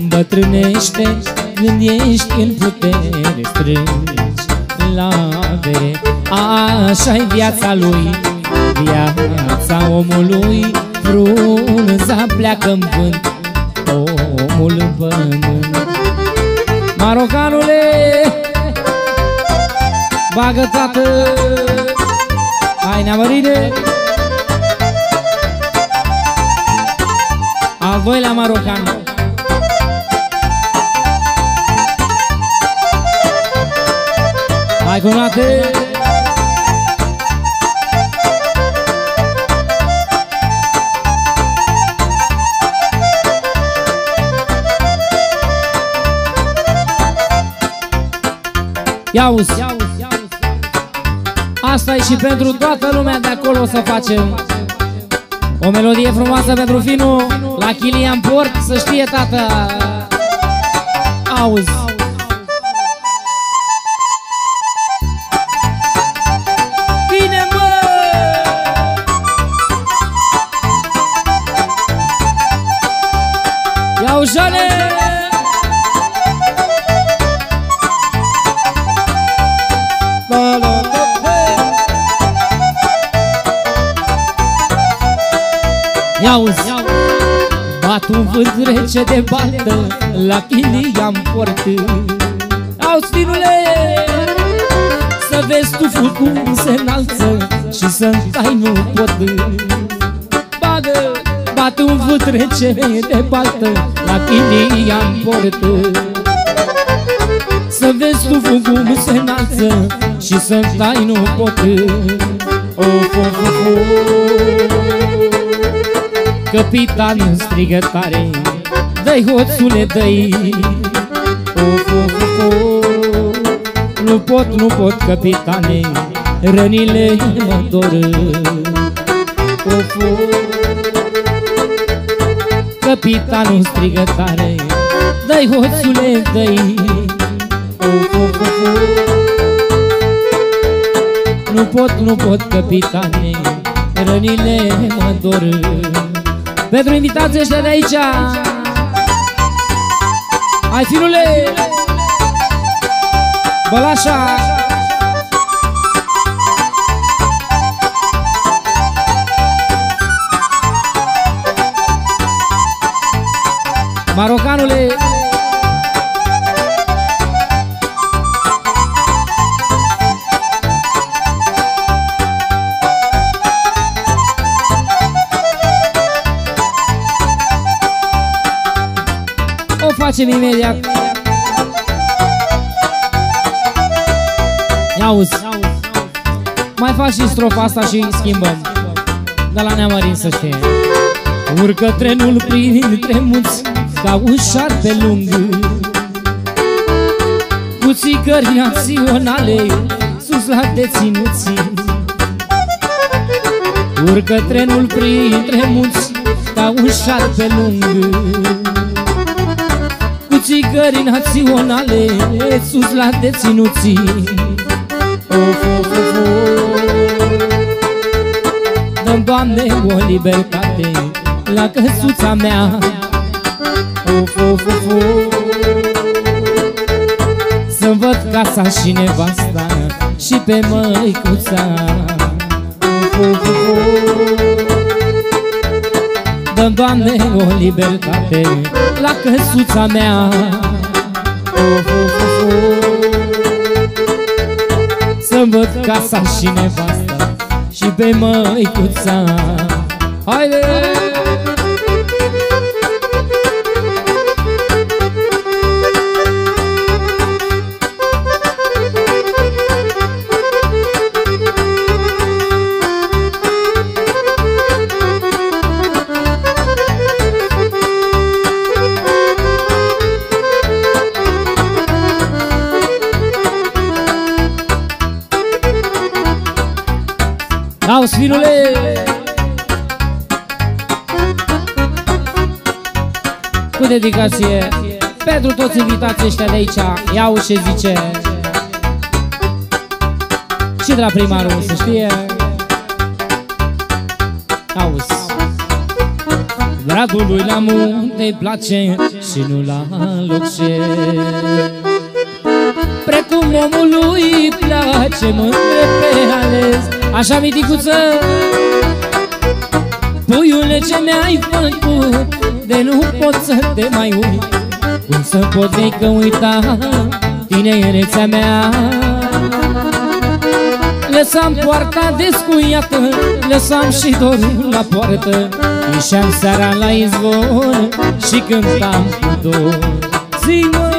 îmbătrânește, când ești în putere strângi la avere. Așa-i viața lui, viața omului. Frunza pleacă-n vânt, omul în pământ. Marocanule, bagă tată! Hai, neamărine! Al doilea marocan. Hai, cunate! Ia-uzi! Asta e și pentru toată lumea de acolo, o să facem o melodie frumoasă pentru Finu, la Chilian Port, să știe tata! Auzi! Bine, mă! Ia-uzi, Jane! Ia-uzi! Bat un vânt rece de baltă la Chilian Port. Auzi, finule, să vezi tuful cum se înalță și să-mi tai nu pot. Bagă, bat în vâtrecere de baltă, la tine i-am portat. Să vezi tu fugul se înalță și să-mi dai nu pot. Of, of, of, capitan strigă tare, dă-i hoțule, dă-i. Of, of, of, nu pot, nu pot, capitane, rănile mă doră. Of, of, capitanul strigă tare, dă-i hoțule, dă-i. Of, of, of, nu pot, nu pot, capitane, rănile mă doră. Pentru invitații ăștia de aici, hai firule, Bălașa, Marocanule, o facem imediat. Ia-uzi, mai faci și strofa asta și schimbăm, de la Neamărin să știe. Urcă trenul prin tremuți ca un șarpe lung, cu țigări naționale sus la deținuții. Urcă trenul printre munți ca un șarpe lung, cu țigări naționale sus la deținuții. Of, of, of, dă-mi, Doamne, o libertate la căsuța mea. Of, of, of, să-mi văd casa și nevasta și pe măicuța. Of, of, of, dă-mi, Doamne, o libertate la căsuța mea. Of, of, of, să-mi văd casa și nevasta și pe măicuța. Haide! Sfinule, cu dedicație pentru toți invitații ăștia de aici. Iau și zice, și de la primarul să știe. Auzi, bradului la munte-i place și nu la locșe, precum omului place mândre pe ales. Așa, miticuță, puiule, ce mi-ai făcut de nu pot să te mai uit. Cum să pot nică uita tinerețea mea? Lăsam poarta descuiată, lăsam și dorul la poartă, ieșeam seara la izvor și cântam cu dor. Zi-mă!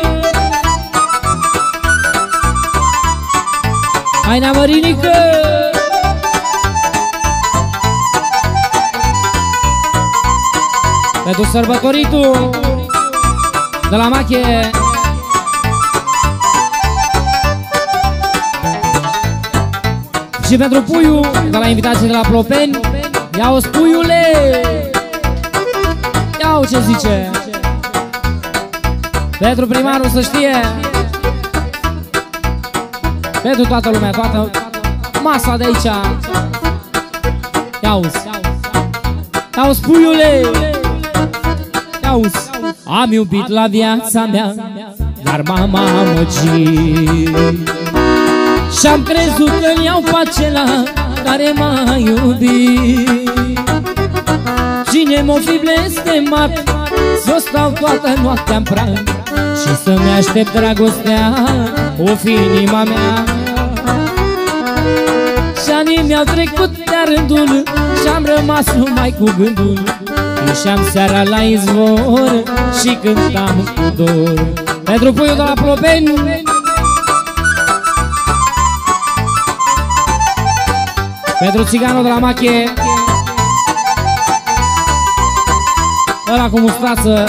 Hai, Neamărinică! Pentru sărbătoritul de la Mache. Și pentru puiul de la invitații de la Plopeni. Ia-o-s, puiule! Ia-o ce zice. Pentru primarul să știe. Pentru toată lumea, toată masa de aici. Ia-o-s, ia-o-s, puiule! Am iubit la viața mea, dar m-am amăgit, și-am crezut că-l iau pe acela care m-a iubit. Cine m-o fi blestemat să stau toată noaptea-n prag și să-mi aștept dragostea, o fi inima mea. Și anii mi-au trecut de-a rândul și-am rămas numai cu gândul Ieșeam seara la izvor și cântam cu dor pentru puiul de la Plopeni. Pentru țiganul de la Mache, ăla cu mustrață,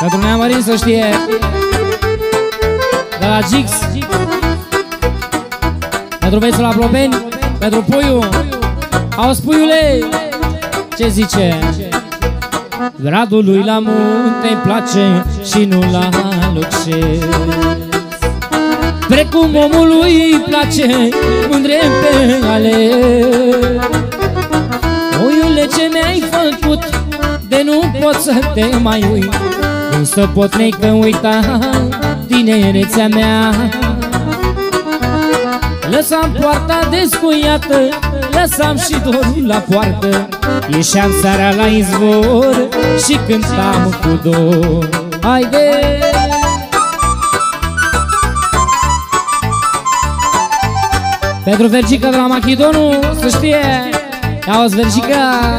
pentru neamărin să știe, de la Gix, pentru băiețul la Plopeni, pentru puiul. Auzi, puiule, ce zice? Gradul lui la munte-i place și nu la lucre, precum omului place mândre pe ale. Puiule, ce mi-ai făcut de nu pot să te mai uit, nu să pot nică uita tinerețea mea. Lăsam poarta descuiată, lăsam și dorul la poartă, ieșeam seara la izvor și cântam cu dor. Haide! Pentru Vergica de la Machidonu, să știe. Auzi, Vergica!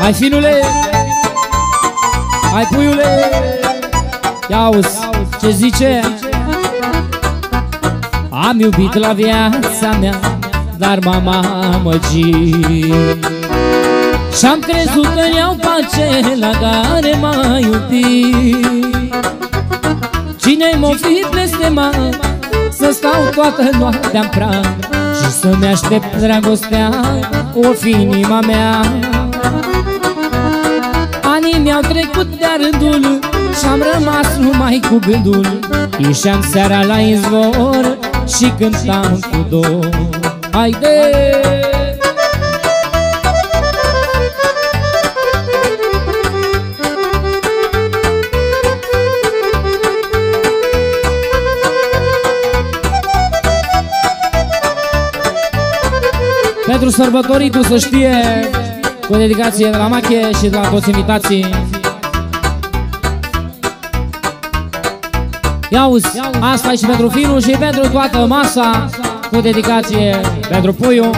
Hai, finule! Hai, puiule! Ia-uzi, ce zice? Am iubit la viața mea, dar m-am amăgit și-am crezut că-mi iau pace la care m-a iubit. Cine-i m-o fi blestemat să stau toată noaptea-n prag și să-mi aștept dragostea, o fi inima mea. Anii mi-au trecut de-a rândul și-am rămas numai cu gândul, ieșeam seara la izvor și cântam cu dor. Haide! Pentru sărbătorii tu să știe, cu dedicație de la Mache și de la toți invitații. Ia-uzi, asta e și pentru finul și pentru toată masa, cu dedicație pentru puiul.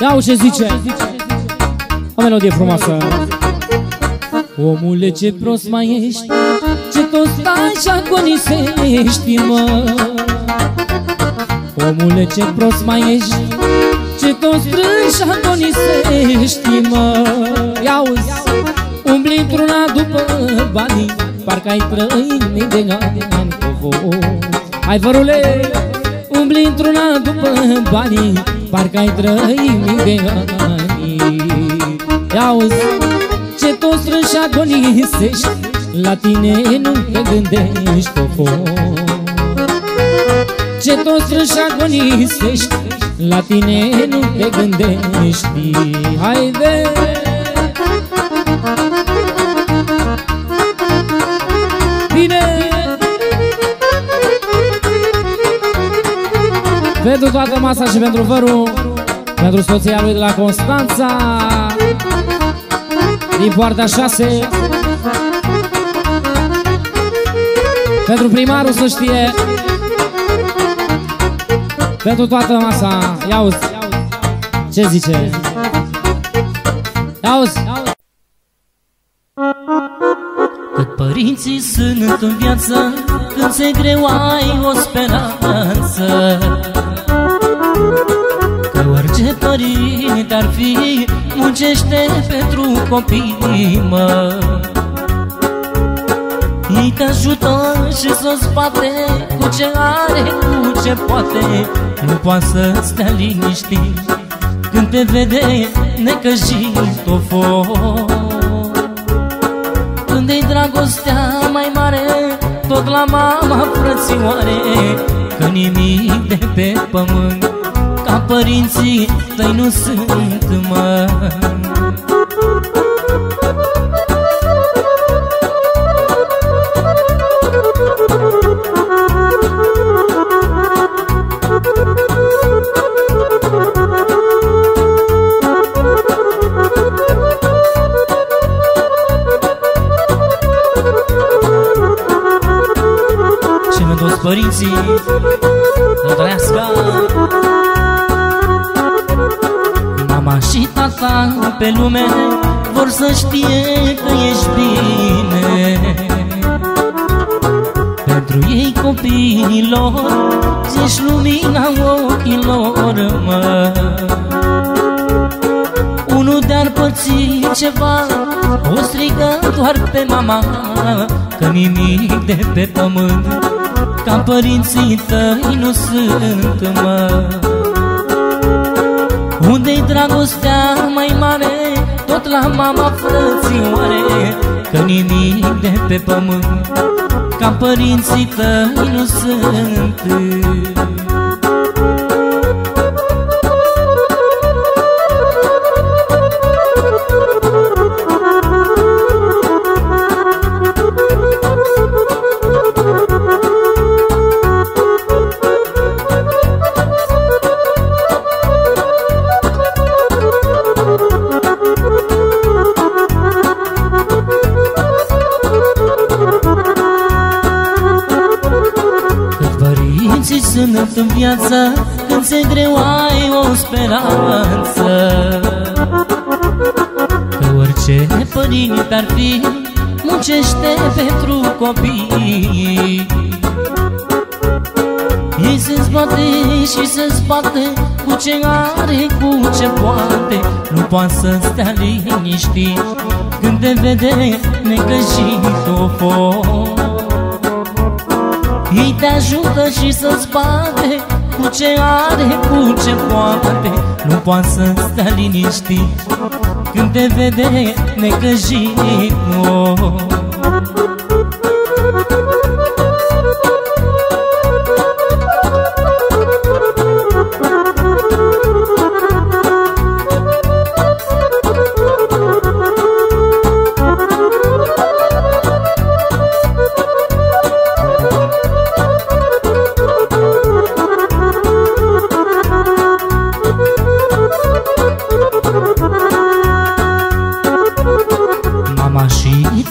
Ia-uzi ce zice, o melodie frumoasă. Omule, ce prost mai ești, ce tot stai și agonisești, mă. Omule, ce prost mai ești, ce tot strângi și agonisești, mă. Ia-uzi, umbli într-una după banii, parcă ai trăit mii de ani cu voi. Hai, vărule, umbli într-una după banii, parcă ai trăit mii de ani. Ia-uzi, ce tot strângi și agonisești, la tine nu te gândești, voi. Ce tot strângi și agonisești, la tine nu te gândești. Haide! Pentru toată masa și pentru vărul, pentru soția lui de la Constanța, din poarta 6. Pentru primarul să știe, pentru toată masa. Ia-uzi, ce zice? Ia-uzi! Cât părinții sunt în viață, când se greu ai o speranță, că orice părinte ar fi, muncește pentru copii, mă. Ei te ajută și să-ți spate cu ce are, cu ce poate. Nu poate să-ți dea liniștit când te vede necăjit, tofo. Când e dragostea mai mare, tot la mama frățioare, că nimic de pe pământ ca părinții tăi nu sunt, mă. părinții să trăiască. Mama și tata pe lume vor să știe că ești bine. Pentru ei copiilor ești lumina ochilor, mă. Unul de-ar păți ceva, o strigă doar pe mama, că nimic de pe pământ ca părinții tăi nu sunt, mă. Unde-i dragostea mai mare? Tot la mama frățioare, că nimic de pe pământ ca părinții tăi nu sunt. Sunt în viață când se greu ai o speranță, că orice părinte ar fi muncește pentru copii. Ei se zbate și se zbate cu ce are, cu ce poate, nu poate să stea liniștit când te vede necăjit, o. Ei te ajută și să-ți bate cu ce are, cu ce poate, nu poate să stea liniștit când te vede necăjit, o.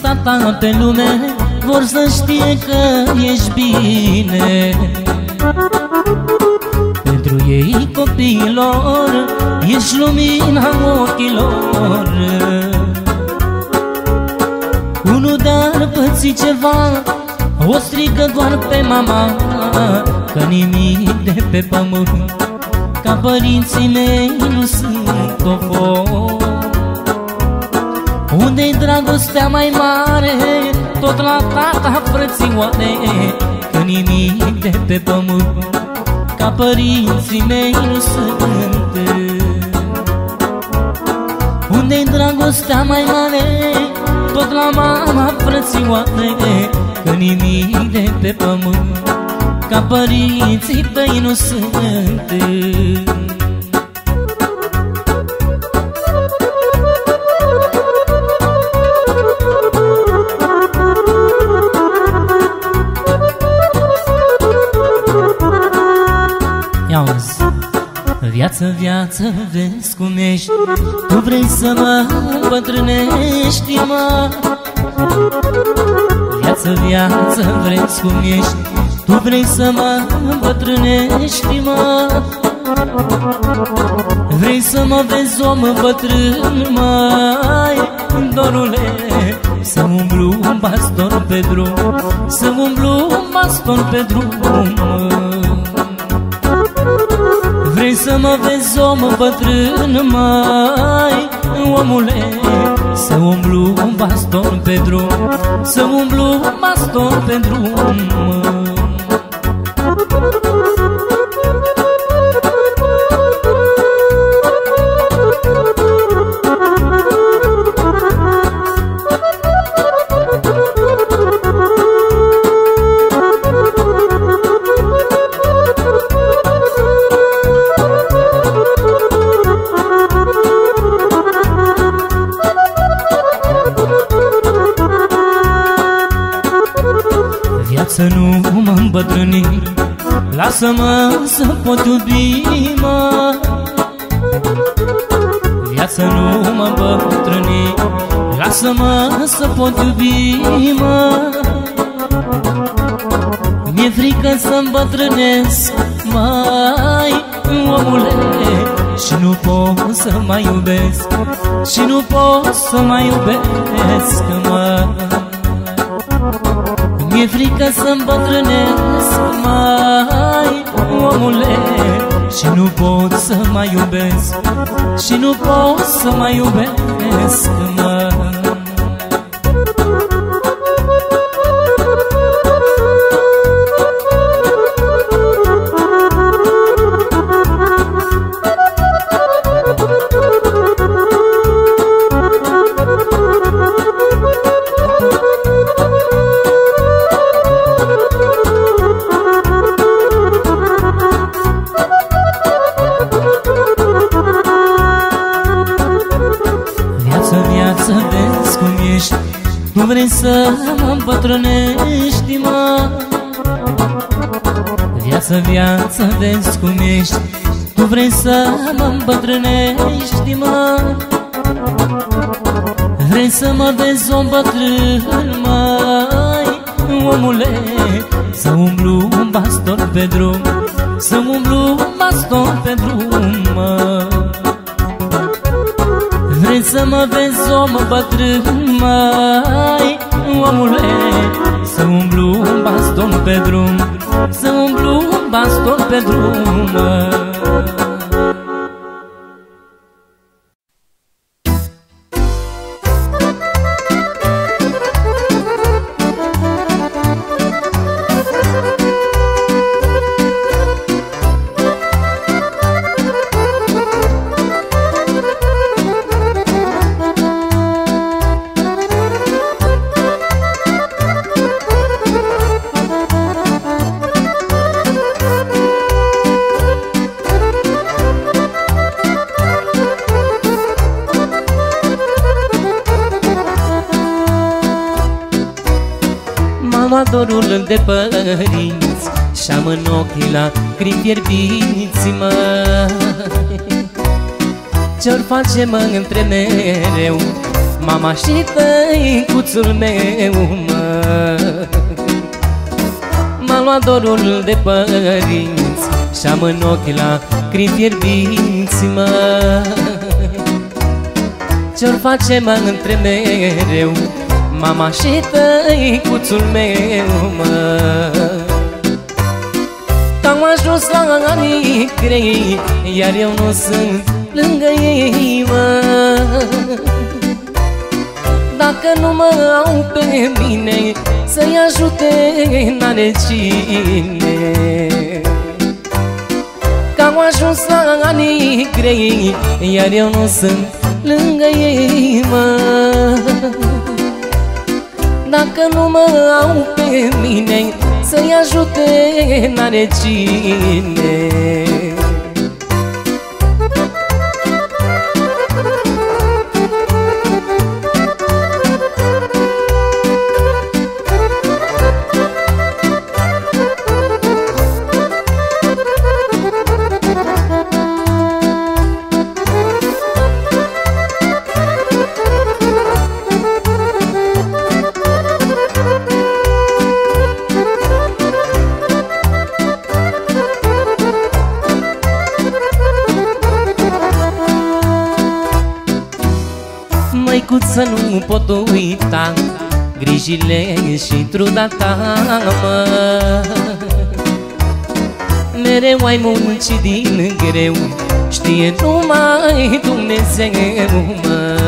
Tata pe lume vor să știe că ești bine. Pentru ei copiilor ești lumina ochilor. Unul de-ar păți ceva, o strigă doar pe mama, că nimic de pe pământ ca părinții mei nu sunt, o. Unde-i dragostea mai mare? Tot la tata frățioare, că nimic de pe pământ ca părinții mei nu sunt. Unde-i dragostea mai mare? Tot la mama frățioare, că nimic de pe pământ ca părinții tăi nu sunt. Viață, viață, vezi cum ești, tu vrei să mă împătrânești, mă. Viață, viață, vezi cum ești, tu vrei să mă împătrânești, mă. Vrei să mă vezi om îmbătrân, măi, dorule, să umblu un baston pe drum, să umblu un baston pe drum, mă. Vrei să mă vezi om bătrân, mai, omule, să umblu un baston pe drum, să umblu un baston pe drum, mă. Să nu mă îmbătrâni, lasă-mă să pot iubi, mă. Viață, nu mă îmbătrâni, lasă-mă să pot iubi, mă. Mi-e frică să-mi bătrânesc, mai omule, și nu pot să mai iubesc, și nu pot să mai iubesc, mă. Mi-e frică să-mi bătrânesc, mai omule, și nu pot să mai iubesc, și nu pot să mai iubesc, mă. Nu vrei să mă împătrânești, mă. Viață, viață, vezi cum ești. Tu vrei să mă împătrânești, mă. Vrei să mă vezi om bătrân, măi, omule, să umblu un baston pe drum, să umblu un baston pe drum, mă. Vrei să mă vezi om bătrân, mai omule, să umblu un baston pe drum, să umblu un baston pe drum, mă. Dorul de părinți și-am în ochii lacrimi fierbinți, mă. Ce-or face, mă între mereu, mama și tăicuțul meu, mă. M-a luat dorul de părinți și-am în ochii lacrimi fierbinți, mă. Ce-or face, mă între mereu, mama și tăicuțul meu, mă. T-am ajuns la anii grei, iar eu nu sunt lângă ei, mă. Dacă nu mă au pe mine, să-i ajute n-are cine. T-am ajuns la anii grei, iar eu nu sunt lângă ei, mă. Dacă nu mă au pe mine, să-i ajute n-are cine. Să nu pot uita grijile și truda ta, mă. Mereu ai muncit din greu, știe numai Dumnezeu, mă.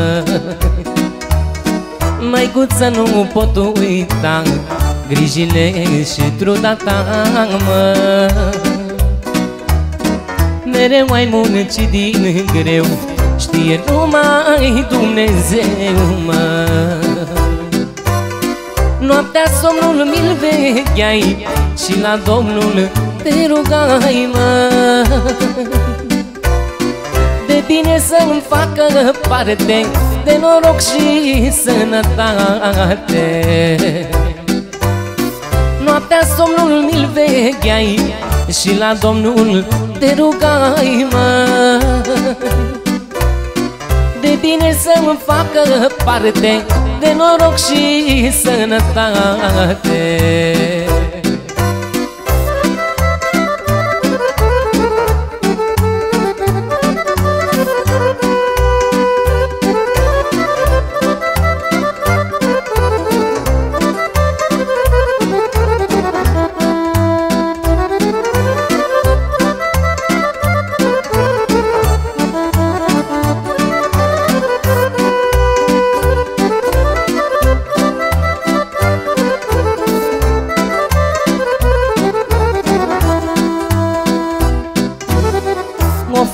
Măicuță, nu pot uita grijile și truda ta, mă. Mereu ai muncit din greu, știe numai Dumnezeu, mă. Noaptea somnul mi-l vegheai și la Domnul te rugai, mă. De bine să-mi facă parte, de noroc și sănătate. Noaptea somnul mi-l vegheai și la Domnul te rugai, mă. De bine să-mi facă parte, de noroc și sănătate.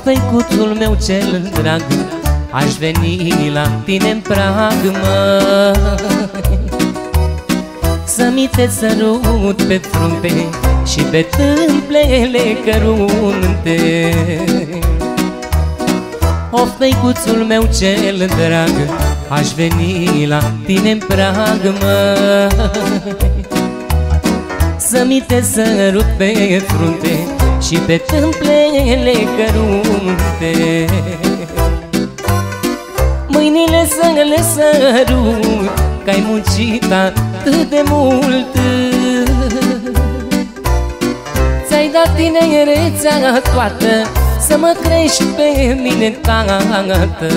Făicuțul meu cel drag, aș veni la tine-n prag, mă. Să-mi te sărut pe frunte și pe tâmplele cărunte. O, făicuțul meu cel drag, aș veni la tine-n prag, mă. Să-mi te sărut pe frunte și pe tâmplele cărunte. Mâinile să le sărut, că-ai muncit atât de mult. Ți-ai dat tinerețea toată să mă crești pe mine, tată.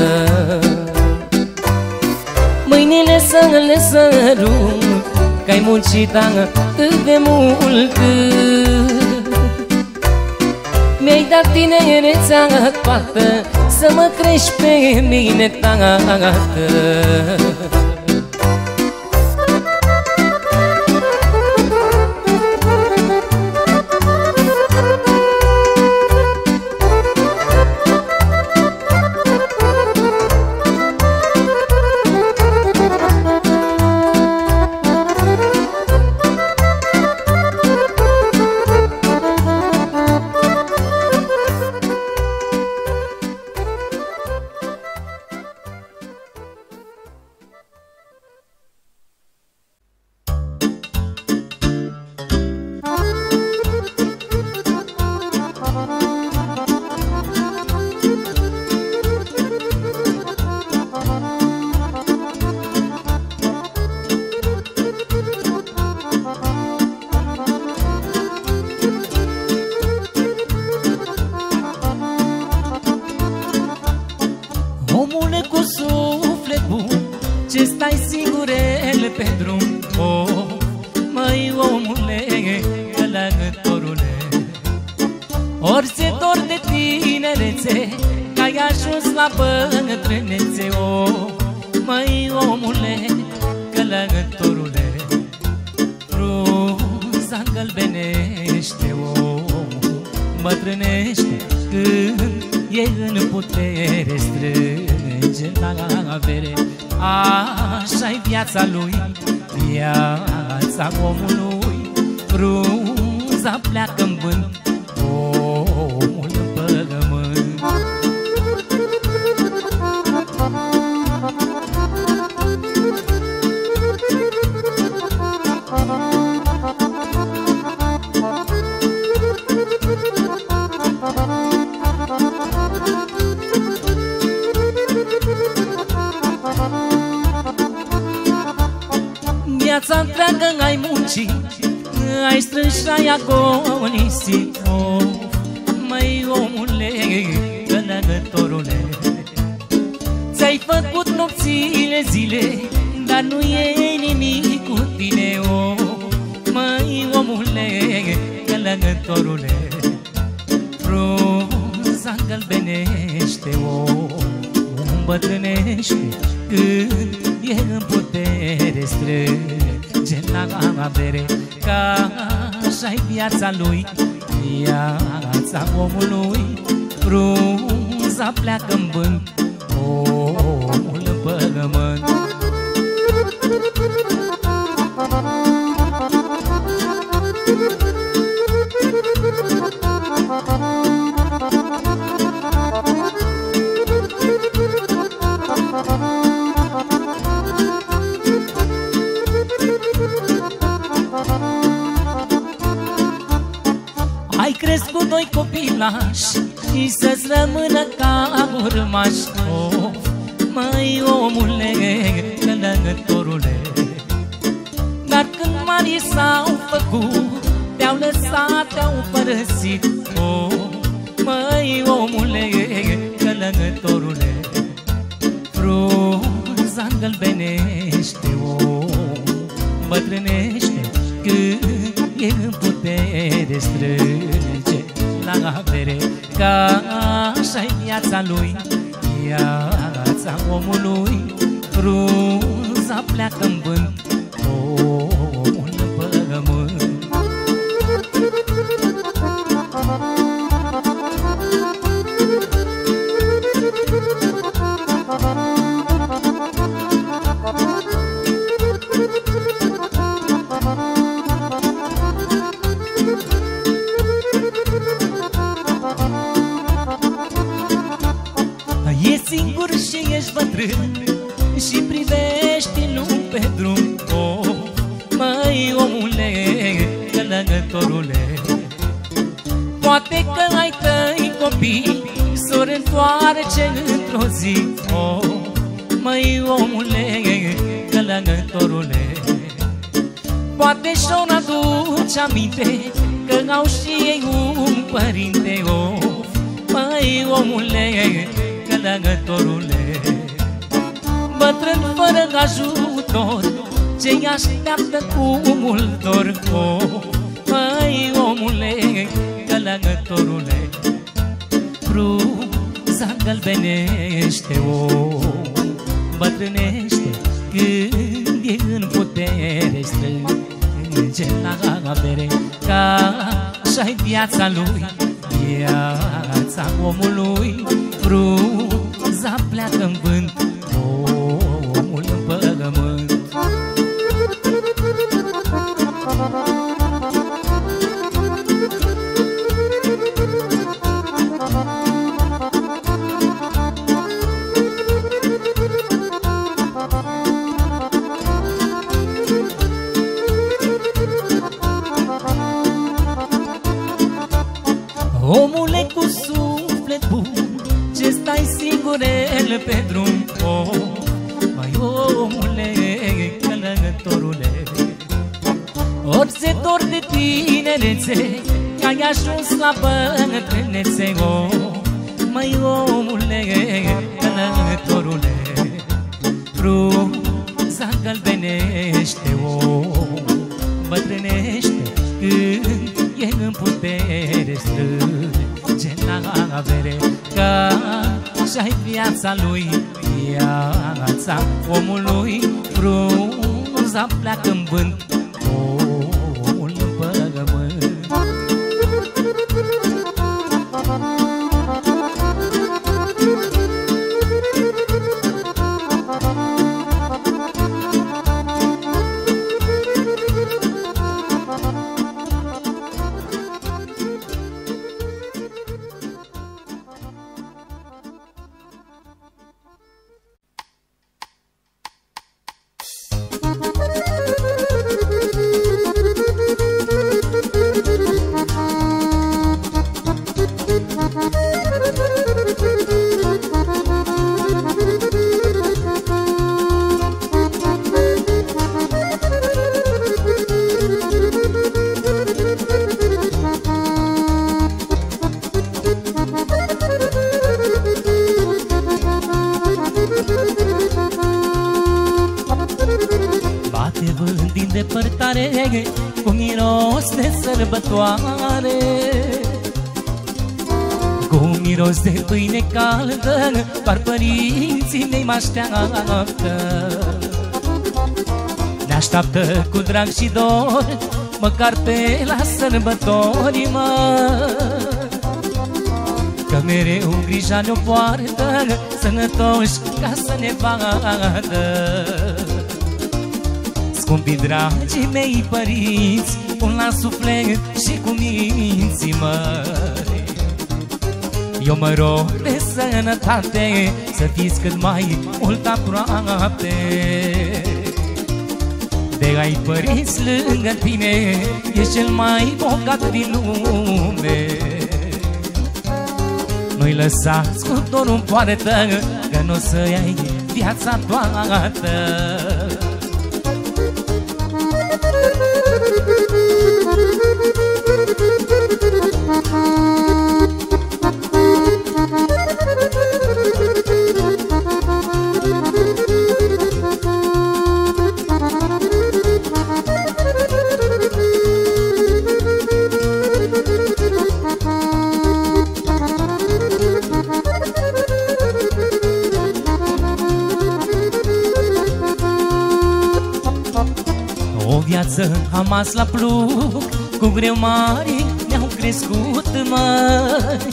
Mâinile să le sărut, că-ai muncit atât de mult. Mi-ai dat tinerețea toată să mă crești pe mine, tată. singur și ești bătrân și privești nu pe drum. Oh, măi omule, călătorule, poate că ai tăi copii s-or întoarce într-o zi. Oh, măi omule, călătorule, poate și-o aduce aminte că au și ei un părinte. Oh, măi omule, călătorule, bătrân fără ajutor, ce-i așteaptă cu mult dor. Oh, măi omule, călătorule, frunza îngălbenește, oh, bătrânește când e în putere, strânge la bere, ca așa-i viața lui, viața omului. Frunza pleacă în vânt, omul în pământ. Omule cu suflet bun, ce stai singurel pe drum. Oh, mai omule, călătorule, ori se dor de tinerețe, ai ajuns la bătrânețe. Oh, mai omule, călătorule, frunza îngălbenește, oh, bătrânește când e în putere, strânge la avere, că așa-i viața lui, viața omului. Frunza pleacă în vânt, omul în pământ. Cu miros de sărbătoare, cu miros de pâine caldă, doar părinții ne-i m-așteaptă. Ne așteaptă cu drag și dor, măcar pe la sărbători, mă, că mereu grija ne-o poartă, sănătoși ca să ne vadă. Scumpii dragii mei părinți, pun la suflet și cu minții mări, eu mă rog de sănătate, să fiți cât mai mult aproape de ai părinți lângă tine, ești cel mai bogat din lume. Nu-i lăsați cu dorul în poartă, că n-o să ai viața toată. O viață am ars la plug, cu greu mari ne-au crescut, măi,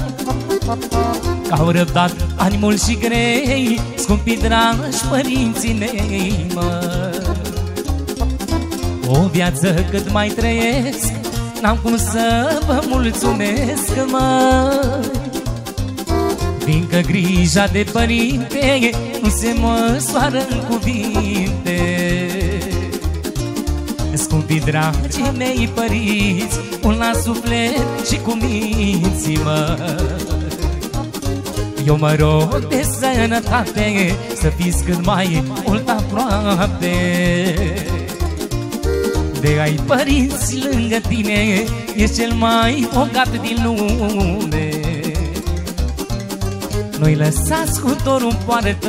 că-au răbdat ani mulți și grei, scumpii dragi părinții mei, măi. O viață cât mai trăiesc, n-am cum să vă mulțumesc, măi, Fiindcă grija de părinte nu se măsoară în cuvinte. Scumpii dragii mei părinți, un la suflet și cuminți-mă. Eu mă rog de sănătate, să fiți cât mai mult aproape. De ai părinți lângă tine, ești cel mai bogat din lume. Nu-i lăsați cu dorul în poartă,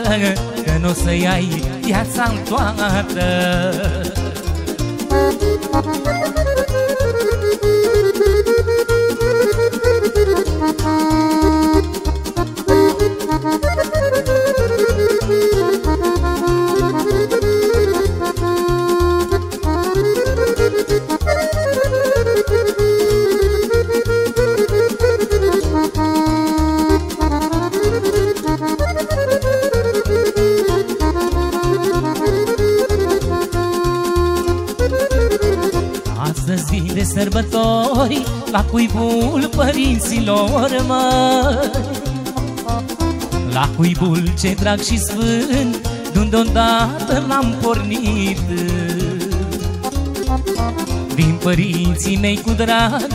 că n-o să-i ai viața-n toată. Sărbători la cuibul părinților măi, la cuibul ce drag și sfânt, de-unde odată l-am pornit. Vin părinții mei cu drag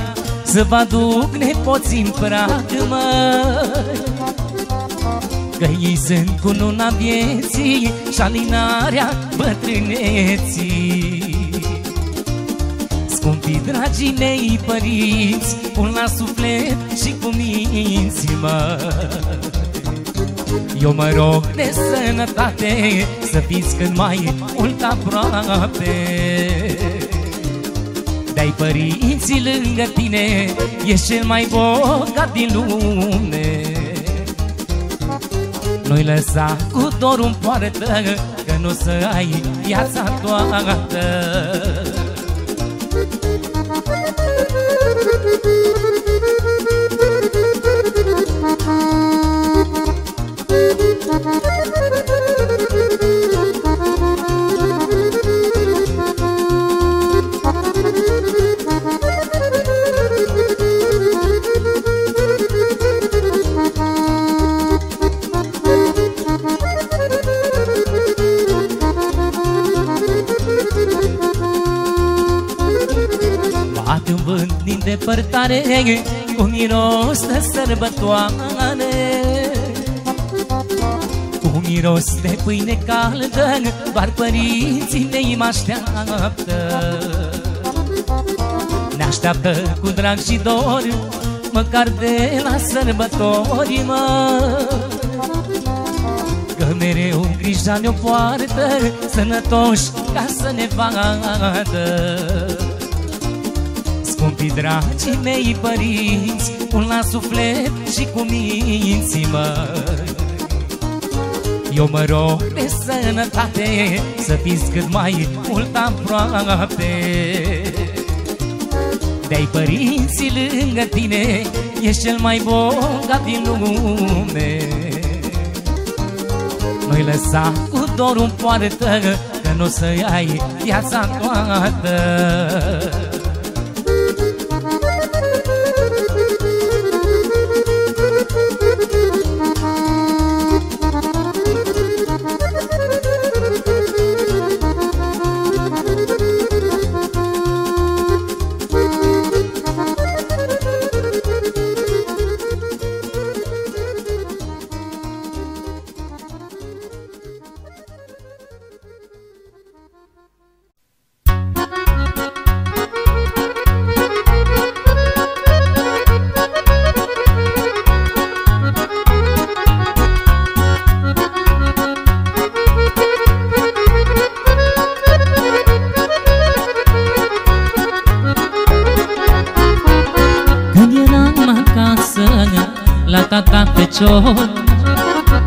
să vă aduc nepoții în prag, măi, că ei sunt cununa vieții și alinarea bătrâneții. Scumpii dragii mei părinți, pun la suflet și cuminți-mă. Eu mă rog de sănătate, să fiți cât mai mult aproape. De-ai părinții lângă tine, ești cel mai bogat din lume. Nu-i lăsa cu dorul în poartă, că n-o să ai viața toată. Depărtare, cu miros de sărbătoare, cu miros de pâine caldă, doar părinții mei m-așteaptă. Ne așteaptă cu drag și dor, măcar de la sărbători, mă. Că mereu grija ne-o poartă, sănătoși ca să ne vadă. Scumpii dragii mei părinți, pun la suflet și cuminți-mă. Eu mă rog de sănătate, să fiți cât mai mult aproape. De-ai părinții lângă tine, ești cel mai bogat din lume. Nu-i lăsa cu dorul în poartă, că n-o să-i ai viața toată.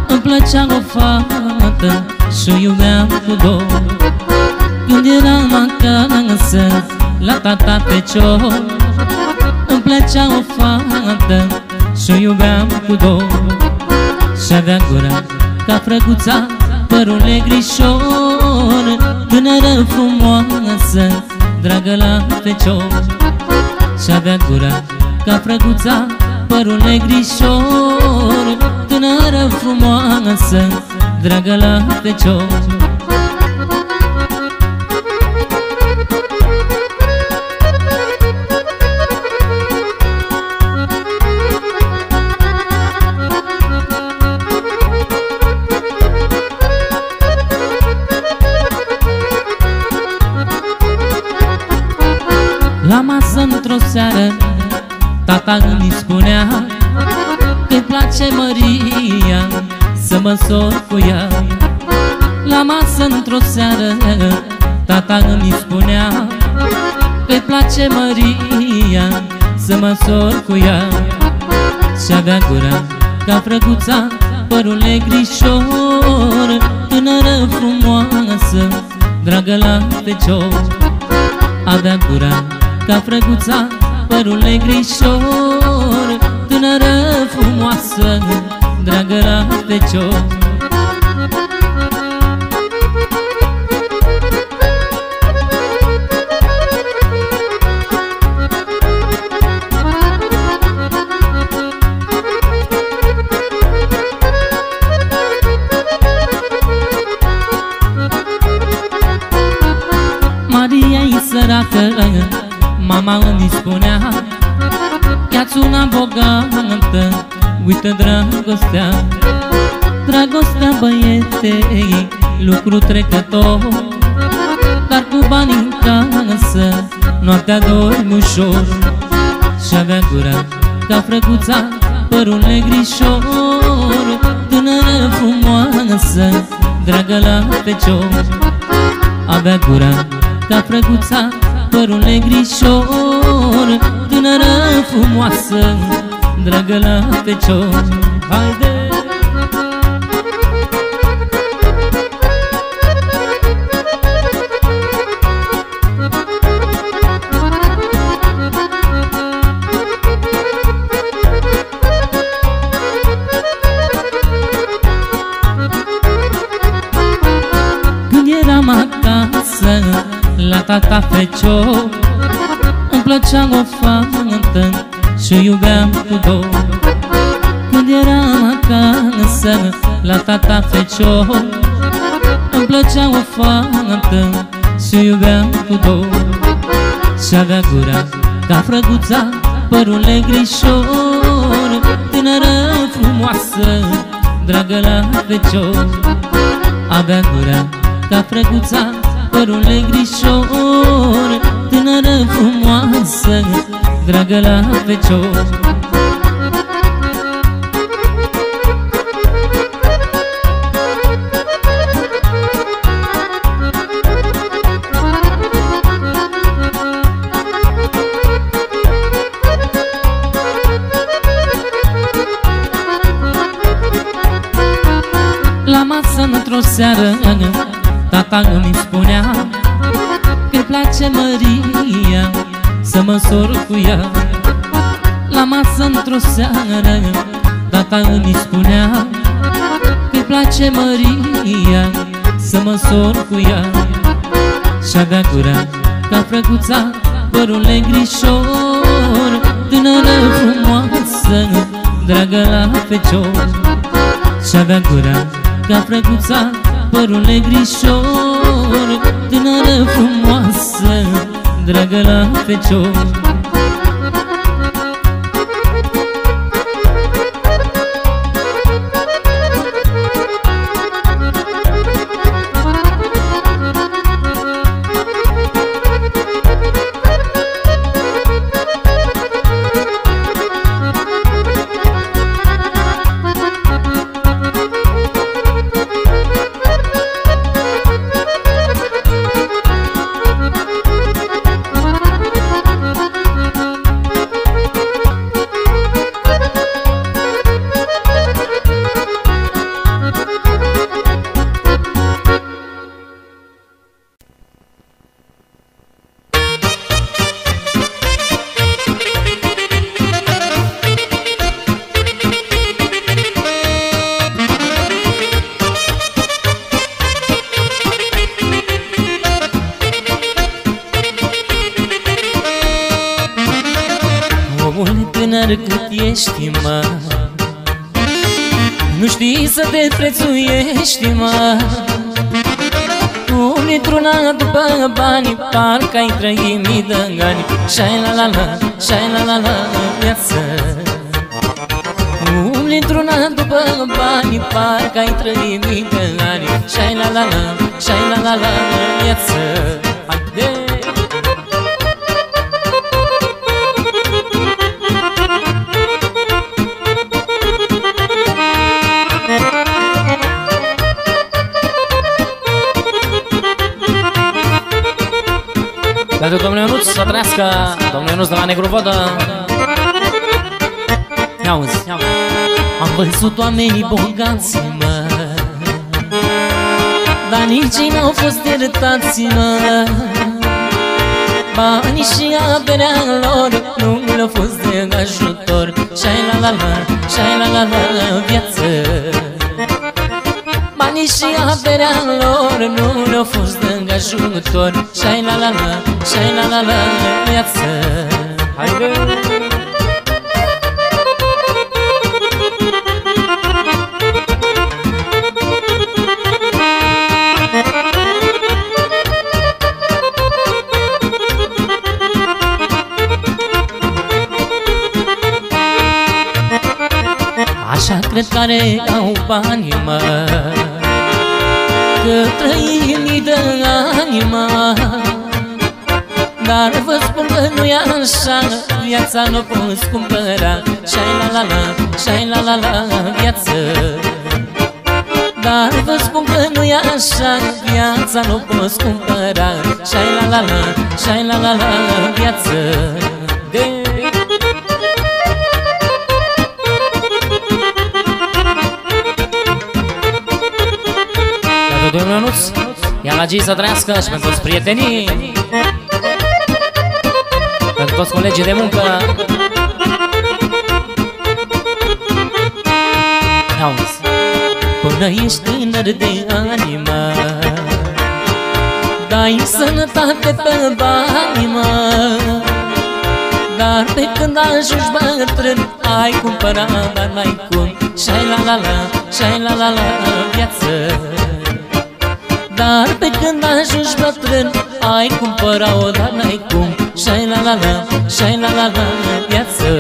Îmi plăcea o fată și o iubeam cu dor. Când eram acasă la tata Pecior, îmi plăcea o fată și o iubeam cu dor. Și-avea gura ca frăguța, părul negrișor, tânără frumoasă, dragă la Pecior. Și-avea gura ca frăguța, părul negrișor, tânără frumoasă, dragă la fecior. La masă într-o seară, tata îmi spunea că-i place Maria să mă sor cu ea. La masă într-o seară, tata îmi spunea că-i place Maria să mă sor cu ea. Și-avea gura ca frăguța, părul negrișor, tânără frumoasă, dragă la fecior. Avea gura ca frăguța, părul negrișor, tânără frumoasă, dragă la fecior. Maria-i săracă, mama îmi spunea, ia-ți una bogată, uită dragostea. Dragostea, băiete, lucru trecător, dar cu bani în casă, noaptea dormi ușor. Și-avea gura ca frăguța, părul negrișor, tânără frumoasă, dragă la fecior. Avea gura ca frăguța, părul negrișor, tânără frumoasă, dragă la fecior. Haide! Când eram acasă la tata fecior, îmi plăcea o fantă și iubeam cu dor. Când eram acasă la tata fecior, îmi plăcea o fantă și iubeam cu dor. Și-avea gura ca frăguța, părul negrișor, tânără frumoasă, dragă la fecior. Avea gura ca frăguța, părul negrișor, tânără frumoasă, dragă la fecior. La masă într-o seară, tata îmi spunea că-i place Maria să mă sor cu ea. La masă într-o seară, tata îmi spunea că-i place Maria să mă sor cu ea. Și-avea gura ca frăguța, părul negrișor, tânără frumoasă, dragă la fecior. Și-avea gura ca frăguța, părul negrișor, tânără frumoasă, dragă la fecior. Nu știi să te prețuiești, mă. Tu într-una după bani, parcă ai trăit mii de ani. Șai la la la, șai la la la viață. Tu într-una după bani, parcă ai trăit mii de ani. Șai la la la, șai la la la viață. Haide! Pentru domnul Ionuț, să trească, domnul Ionuț de la Negruvodă. Ne-auzi? Am văzut oamenii bogați, mă, dar nici ei n-au fost iertați, mă. Banii și aberea lor nu le-au fost de ajutor. Șai la la la, șai la la la viață. Banii și aberea lor nu le-au fost de ajutor. Șai la la la, șai la la la viață. Haide! Așa cred care au banii, mă, că trăim mii de ani, mă. Dar vă spun că nu-i așa, viața nu poți cumpăra. Șai la la la, șai la la la viață. Dar vă spun că nu-i așa, viața nu poți cumpăra. Șai la la la, șai la la la viață. Domnul Ionuț, ia la G să trăiască și pentru toți prietenii, pentru toți colegii de muncă. Auzi. Până ești tânăr de animă, dai sănătate pe bani, mă. Dar pe când ajungi bătrân, ai cumpărat, dar n-ai cum. Șai la la la, șai la la la viață. Dar pe când ajungi bătrân, ai cumpărat-o, dar n-ai cum. Șai la la la, șai la la la viață.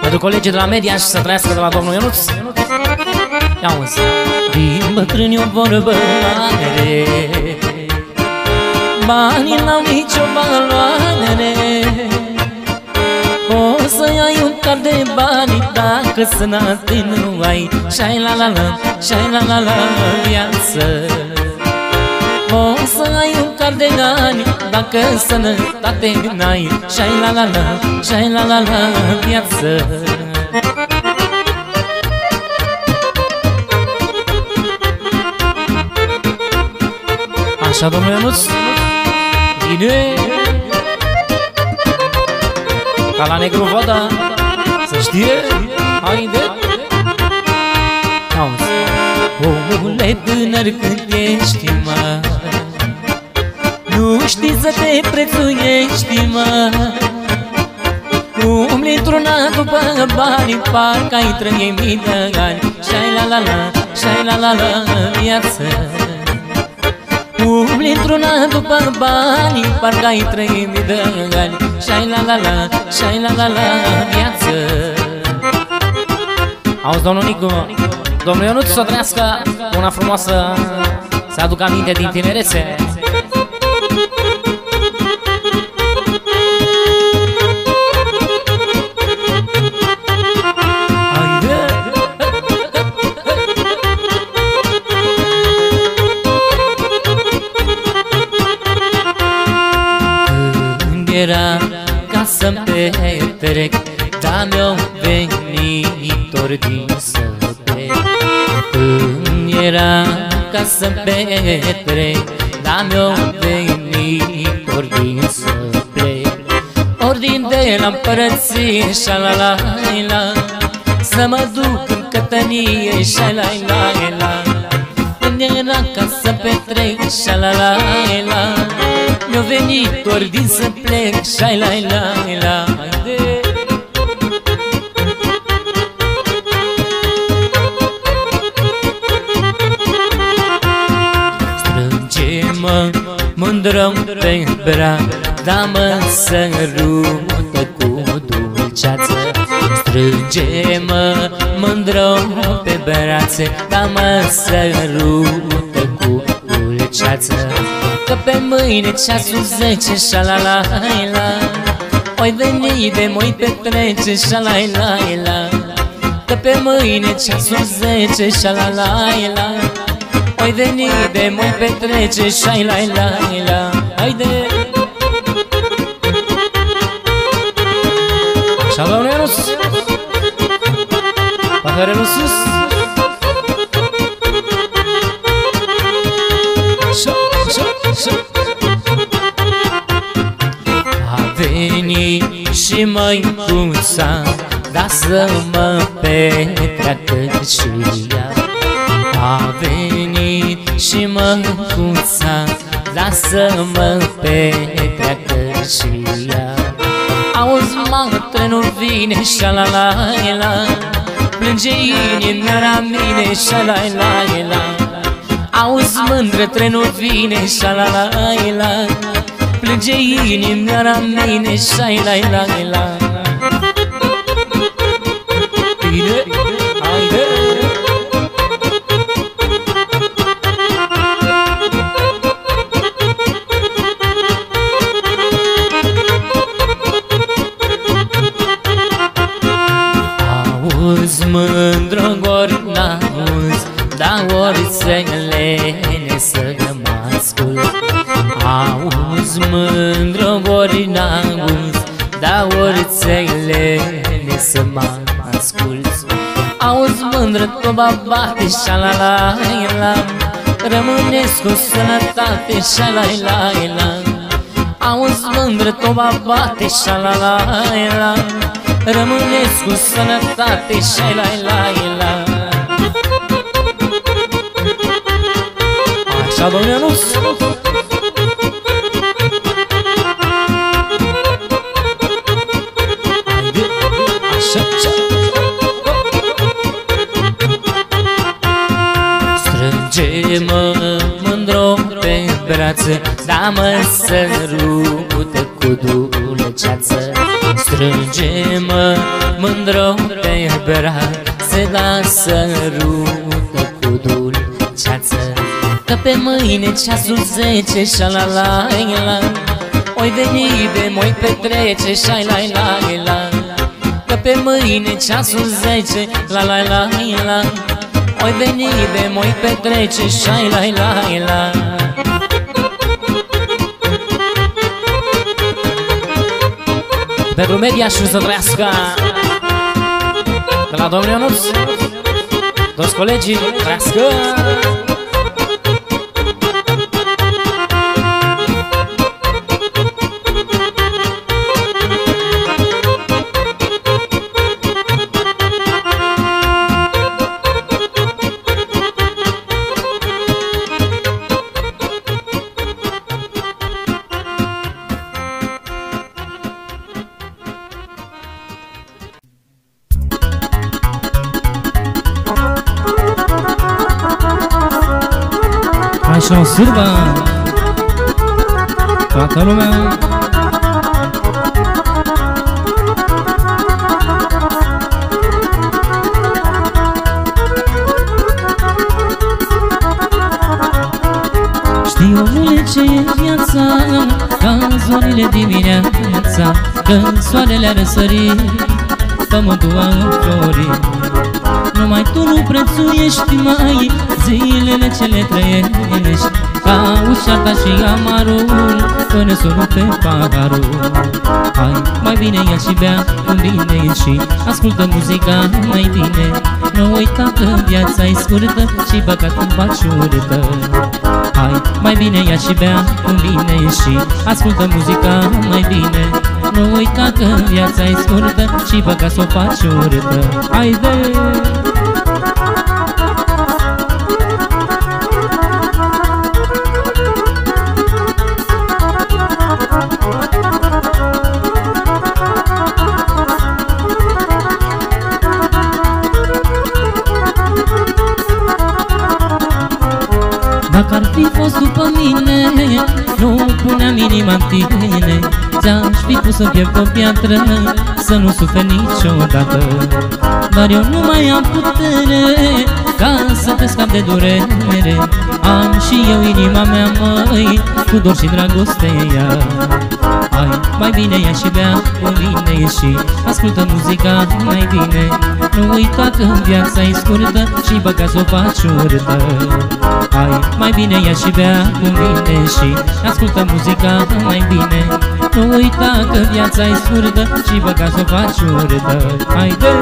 Pentru colegii de la Media și să trăiască de la domnul Ionuț. Ia-uzi. Din bătrâni o vorbă mare, banii n-au nicio valoare. O să-i ai un car de bani, dacă sănătate nu ai. Șai la la la, șai la la la viață. O să ai un car de ani, dacă sănătate n-ai. Șai la la la, șai la la la viață. Așa, domnul Ionuț, bine, ca la Negruvodă, să știe, haide. Auzi. Omule tânăr când ești, mă, nu știi să te prețuiești, mă. Umbli într-una după bani, parcă ai trăit mii de ani. Șai la la la, șai la la la viață. Umbli într-una după bani, parcă ai trăit mii de ani. Șai la la la, șai la la la viață. Auzi, domnul Nicu, domnul Ionuț, să trăiască una frumoasă, să aducă aminte din tinerețe. Ca să-mi petrec, dar mi-au venit ori din săpec. Când era ca să-mi petrec, dar mi-au venit ori din săpec. Ordin de la împărăție, șa-la-la-la, să mă duc în către prietenie, șa-la-la-la. Când era ca să petrec, șa-la-la-la. Mi-a venit ordin să plec, șa-la-la-la. Strânge-mă, mândră pe brac, da-mă să rută cu dulceață. Strânge-mă, mândră pe brațe, da-mă să rută cu dulceață. Că pe mâine ceasul 10, șa-la-la-la, oi veni de moi petrece, șa-la-la-la. Că pe mâine ceasul 10, șa-la-la-la, oi veni de moi petrece, șa-la-la-la. Haide! Șaloneros, paharelul sus. A venit și măicuța, da să mă petreacă și ea. A venit și măicuța, da să mă petreacă și ea. Auzi, mă, trenul vine, șa-la-la-la. Plânge inimioara mine, șa-la-la-la. Auzi, mândră, trenul vine, șa-la-la-la. Plânge inimioara mine, șa-la-la-la. Bine, haide! Mândră ori n-auzi, dar ori se lene să mă ascult. Auzi, mândră ori n-auzi, dar ori se lene să mă ascult. Auzi, mândră, toba bate, șa-la-la-la. Rămâneți cu sănătate, șa-la-la-la. Auzi, mândră, toba bate, șa-la-la-la. Rămâneți cu sănătate, șa-la-la-la. Așa, domnule, nu sunt. Așa, așa. Strânge-mă, mândră pe brațe, da-mă să rută cu dulceață. Strânge-mă, mândră pe brațe, da să rută cu dulceață. Că pe mâine ceasul 10, șa-la-la-la, oi veni de moi petrece, șa-la-la-la. Că pe mâine ceasul 10, la-la-la-la, oi veni de moi petrece, șa-la-la-la. Pentru Mediașul să trăiască. De la domnul Ionuț, toți colegii, trăiască. În surba, toată lumea. Știi, omule, ce e viața, ca în zorile dimineața, când soarele a răsărit, pământul a înflorit. Numai tu nu prețuiești mai zilele ce le trăiești, ca ușarta și amarul, până sună pe paharul. Hai, mai bine ia și bea un bine și ascultă muzica mai bine. Nu uita că viața e scurtă și băgatul baci urâtă. Hai, mai bine ia și bea un bine și ascultă muzica mai bine. Nu uita că viața e scurtă și băgatul baci urâtă. Haide! fi fost după mine, nu puneam inima în tine. Ți-aș fi pus să pierd o piatră, să nu suferi niciodată. Dar eu nu mai am putere ca să te scap de durere. Am și eu inima mea, măi, cu dor și dragoste ea. Hai, mai bine ia și bea cu mine și ascultă muzica mai bine. Nu uita că viața e scurtă și băga s-o faci urâtă. Hai, mai bine ia și bea cu mine și ascultă muzica mai bine. Nu uita că viața e scurtă și băga s-o faci urâtă. Haide!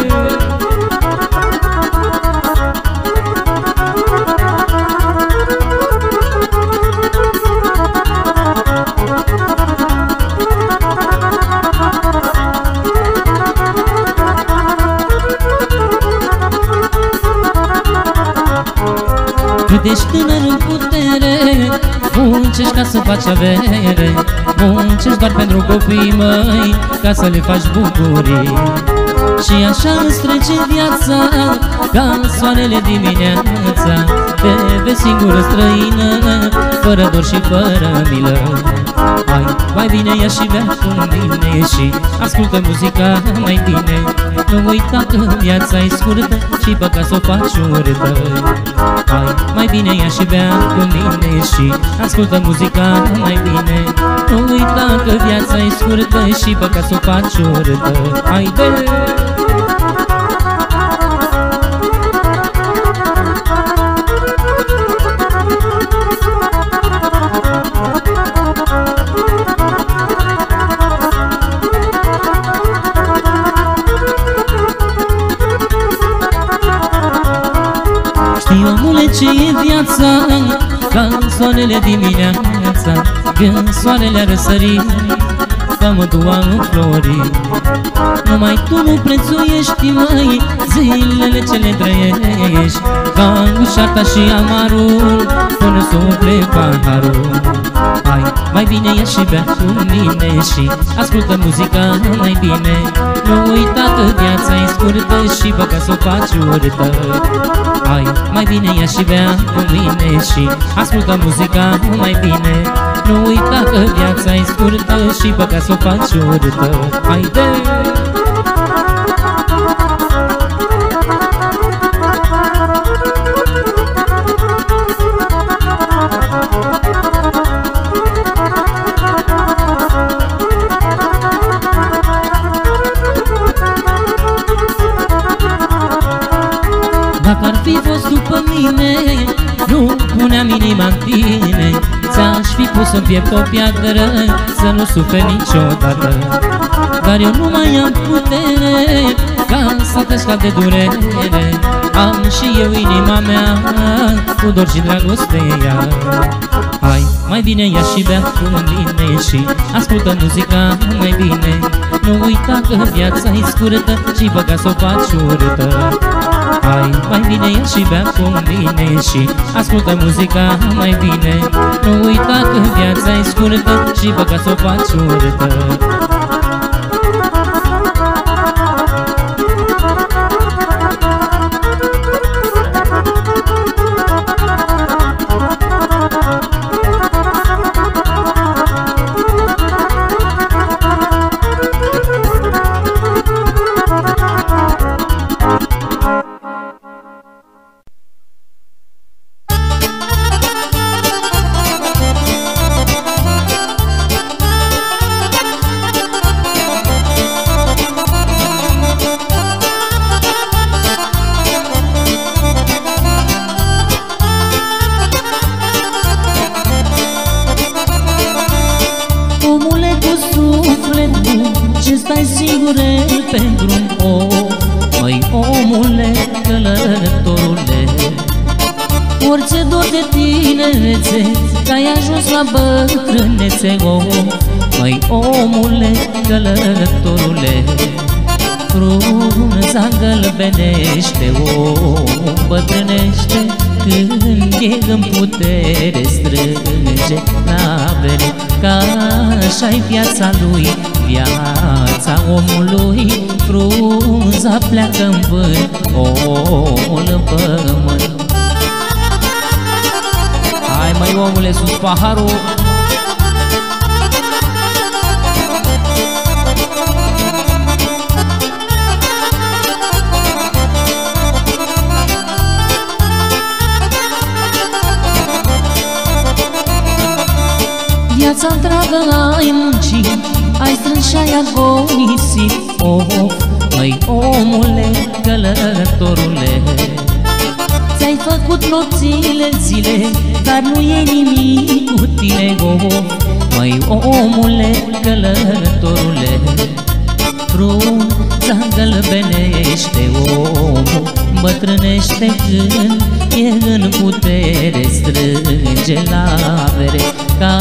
Cât ești tânăr în putere, muncești ca să faci avere. Muncești doar pentru copiii, măi, ca să le faci bucurii. Și așa îți trece viața, ca soarele dimineața. Te vezi singură străină, fără dor și fără milă. Hai, mai bine ia și bea cu mine și ascultă muzica mai bine. Nu uita că viața e scurtă și băga s-o faci urâtă. Hai, mai bine ia și bea cu mine și ascultă muzica mai bine. Nu uita că viața e scurtă și băga s-o faci urâtă. Haide! Ce e viața ca soarele dimineața, când soarele-a răsărit, ca mădua înflorit. Numai tu nu prețuiești, măi, zilele ce le trăiești, ca ușarta și amarul, până s-o umple paharul. Hai, mai bine ia și bea cu mine și ascultă muzica mai bine. Nu uita că viața e scurtă și băga s-o faci urâtă. Hai, mai bine ia și bea cu mine și ascultă muzica mai bine. Nu uita că viața e scurtă și băga s-o faci urâtă. Haide! Dacă ar fi fost după mine, nu puneam inima în tine. Ți-aș fi pus în piept o piatră, să nu suferi niciodată. Dar eu nu mai am putere ca să te scap de durere. Am și eu inima mea, cu dor și dragoste ea. Hai, mai bine ia și bea cu mine și ascultă muzica mai bine. Nu uita că viața e scurtă și băga s-o faci urâtă. Hai, mai bine ia și bea cu mine și ascultă muzica mai bine. Nu uita că viața e scurtă și băga s-o faci urâtă. Așa-i viața lui, viața omului. Frunza pleacă în vânt, omul în pământ. Hai, măi, omul! de sus paharul. Viața întreagă ai muncit, ai strâns și ai agonisit. Oh, oh, măi omule, călătorule, ți-ai făcut nopțile zile, dar nu e nimic cu tine. Oh, oh, măi omule, călătorule, frunza îngălbenește, omul bătrânește când e în putere. Strânge la avere, ca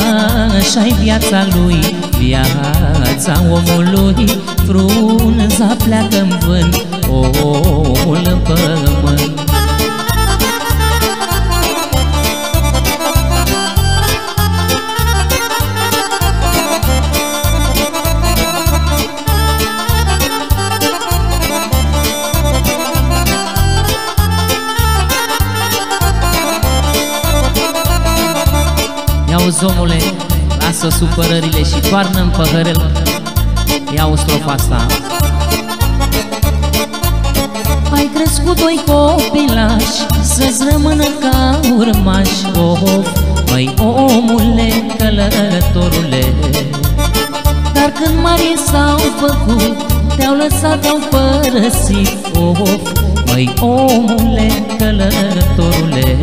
așa-i viața lui, viața omului. Frunza pleacă-n vânt, omul în pământ. Ia-uzi, omule, lasă supărările și toarnă-n păhărel. Ia-uzi strofa asta. Ai crescut doi copilași, să-ți rămână ca urmași. Oh, oh, măi omule, călătorule, dar când mari s-au făcut, te-au lăsat, te-au părăsit. Oh, oh, măi omule, călătorule,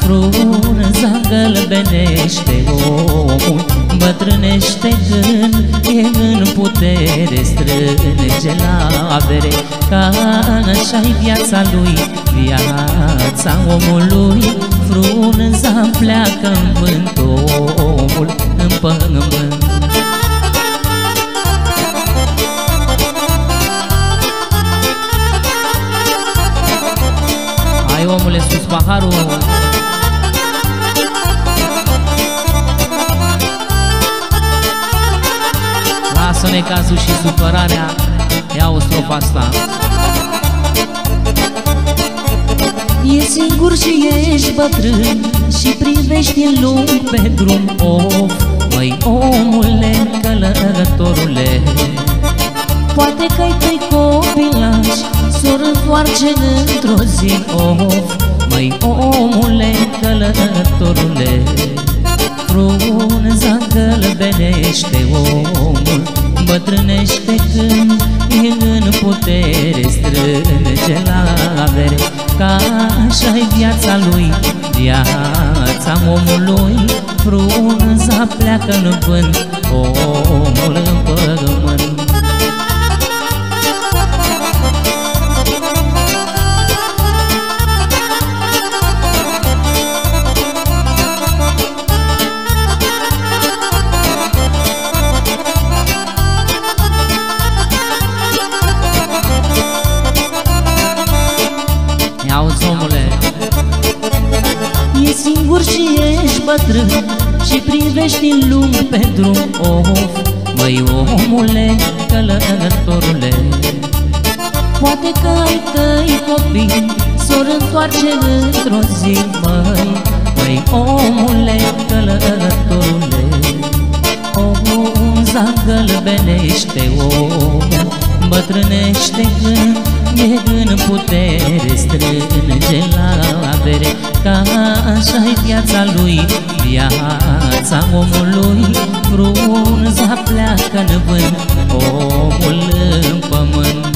frunza gălbenește, omul bătrânește când e în putere. Strânge la avere, ca așa-i viața lui, viața omului. Frunza pleacă-n vânt, omul în pământ. Hai, omule, sus paharul. Lasă necazul și supărarea. Ia-o strofa asta. E singur și ești bătrân și privești în lung pe drum. Oh, măi omule, călătorule, poate că-i tăi copilași s-or întoarce într-o zi. Oh, măi omule, călătorule, frunza gălbenește, omul bătrânește când e în putere. Strânge la avere, ca așa-i viața lui, viața omului. Frunza pleacă-n vânt, omul în pământ. Și privești în lume pe drum. Oh, măi omule, călătorule, poate că ai tăi copii s-or întoarce într-o zi. Măi omule, călătorule, frunza gălbenește, omul bătrânește când e în putere. Strânge la avere, ca așa-i viața lui, viața omului. Frunza pleacă-n vânt, omul în pământ.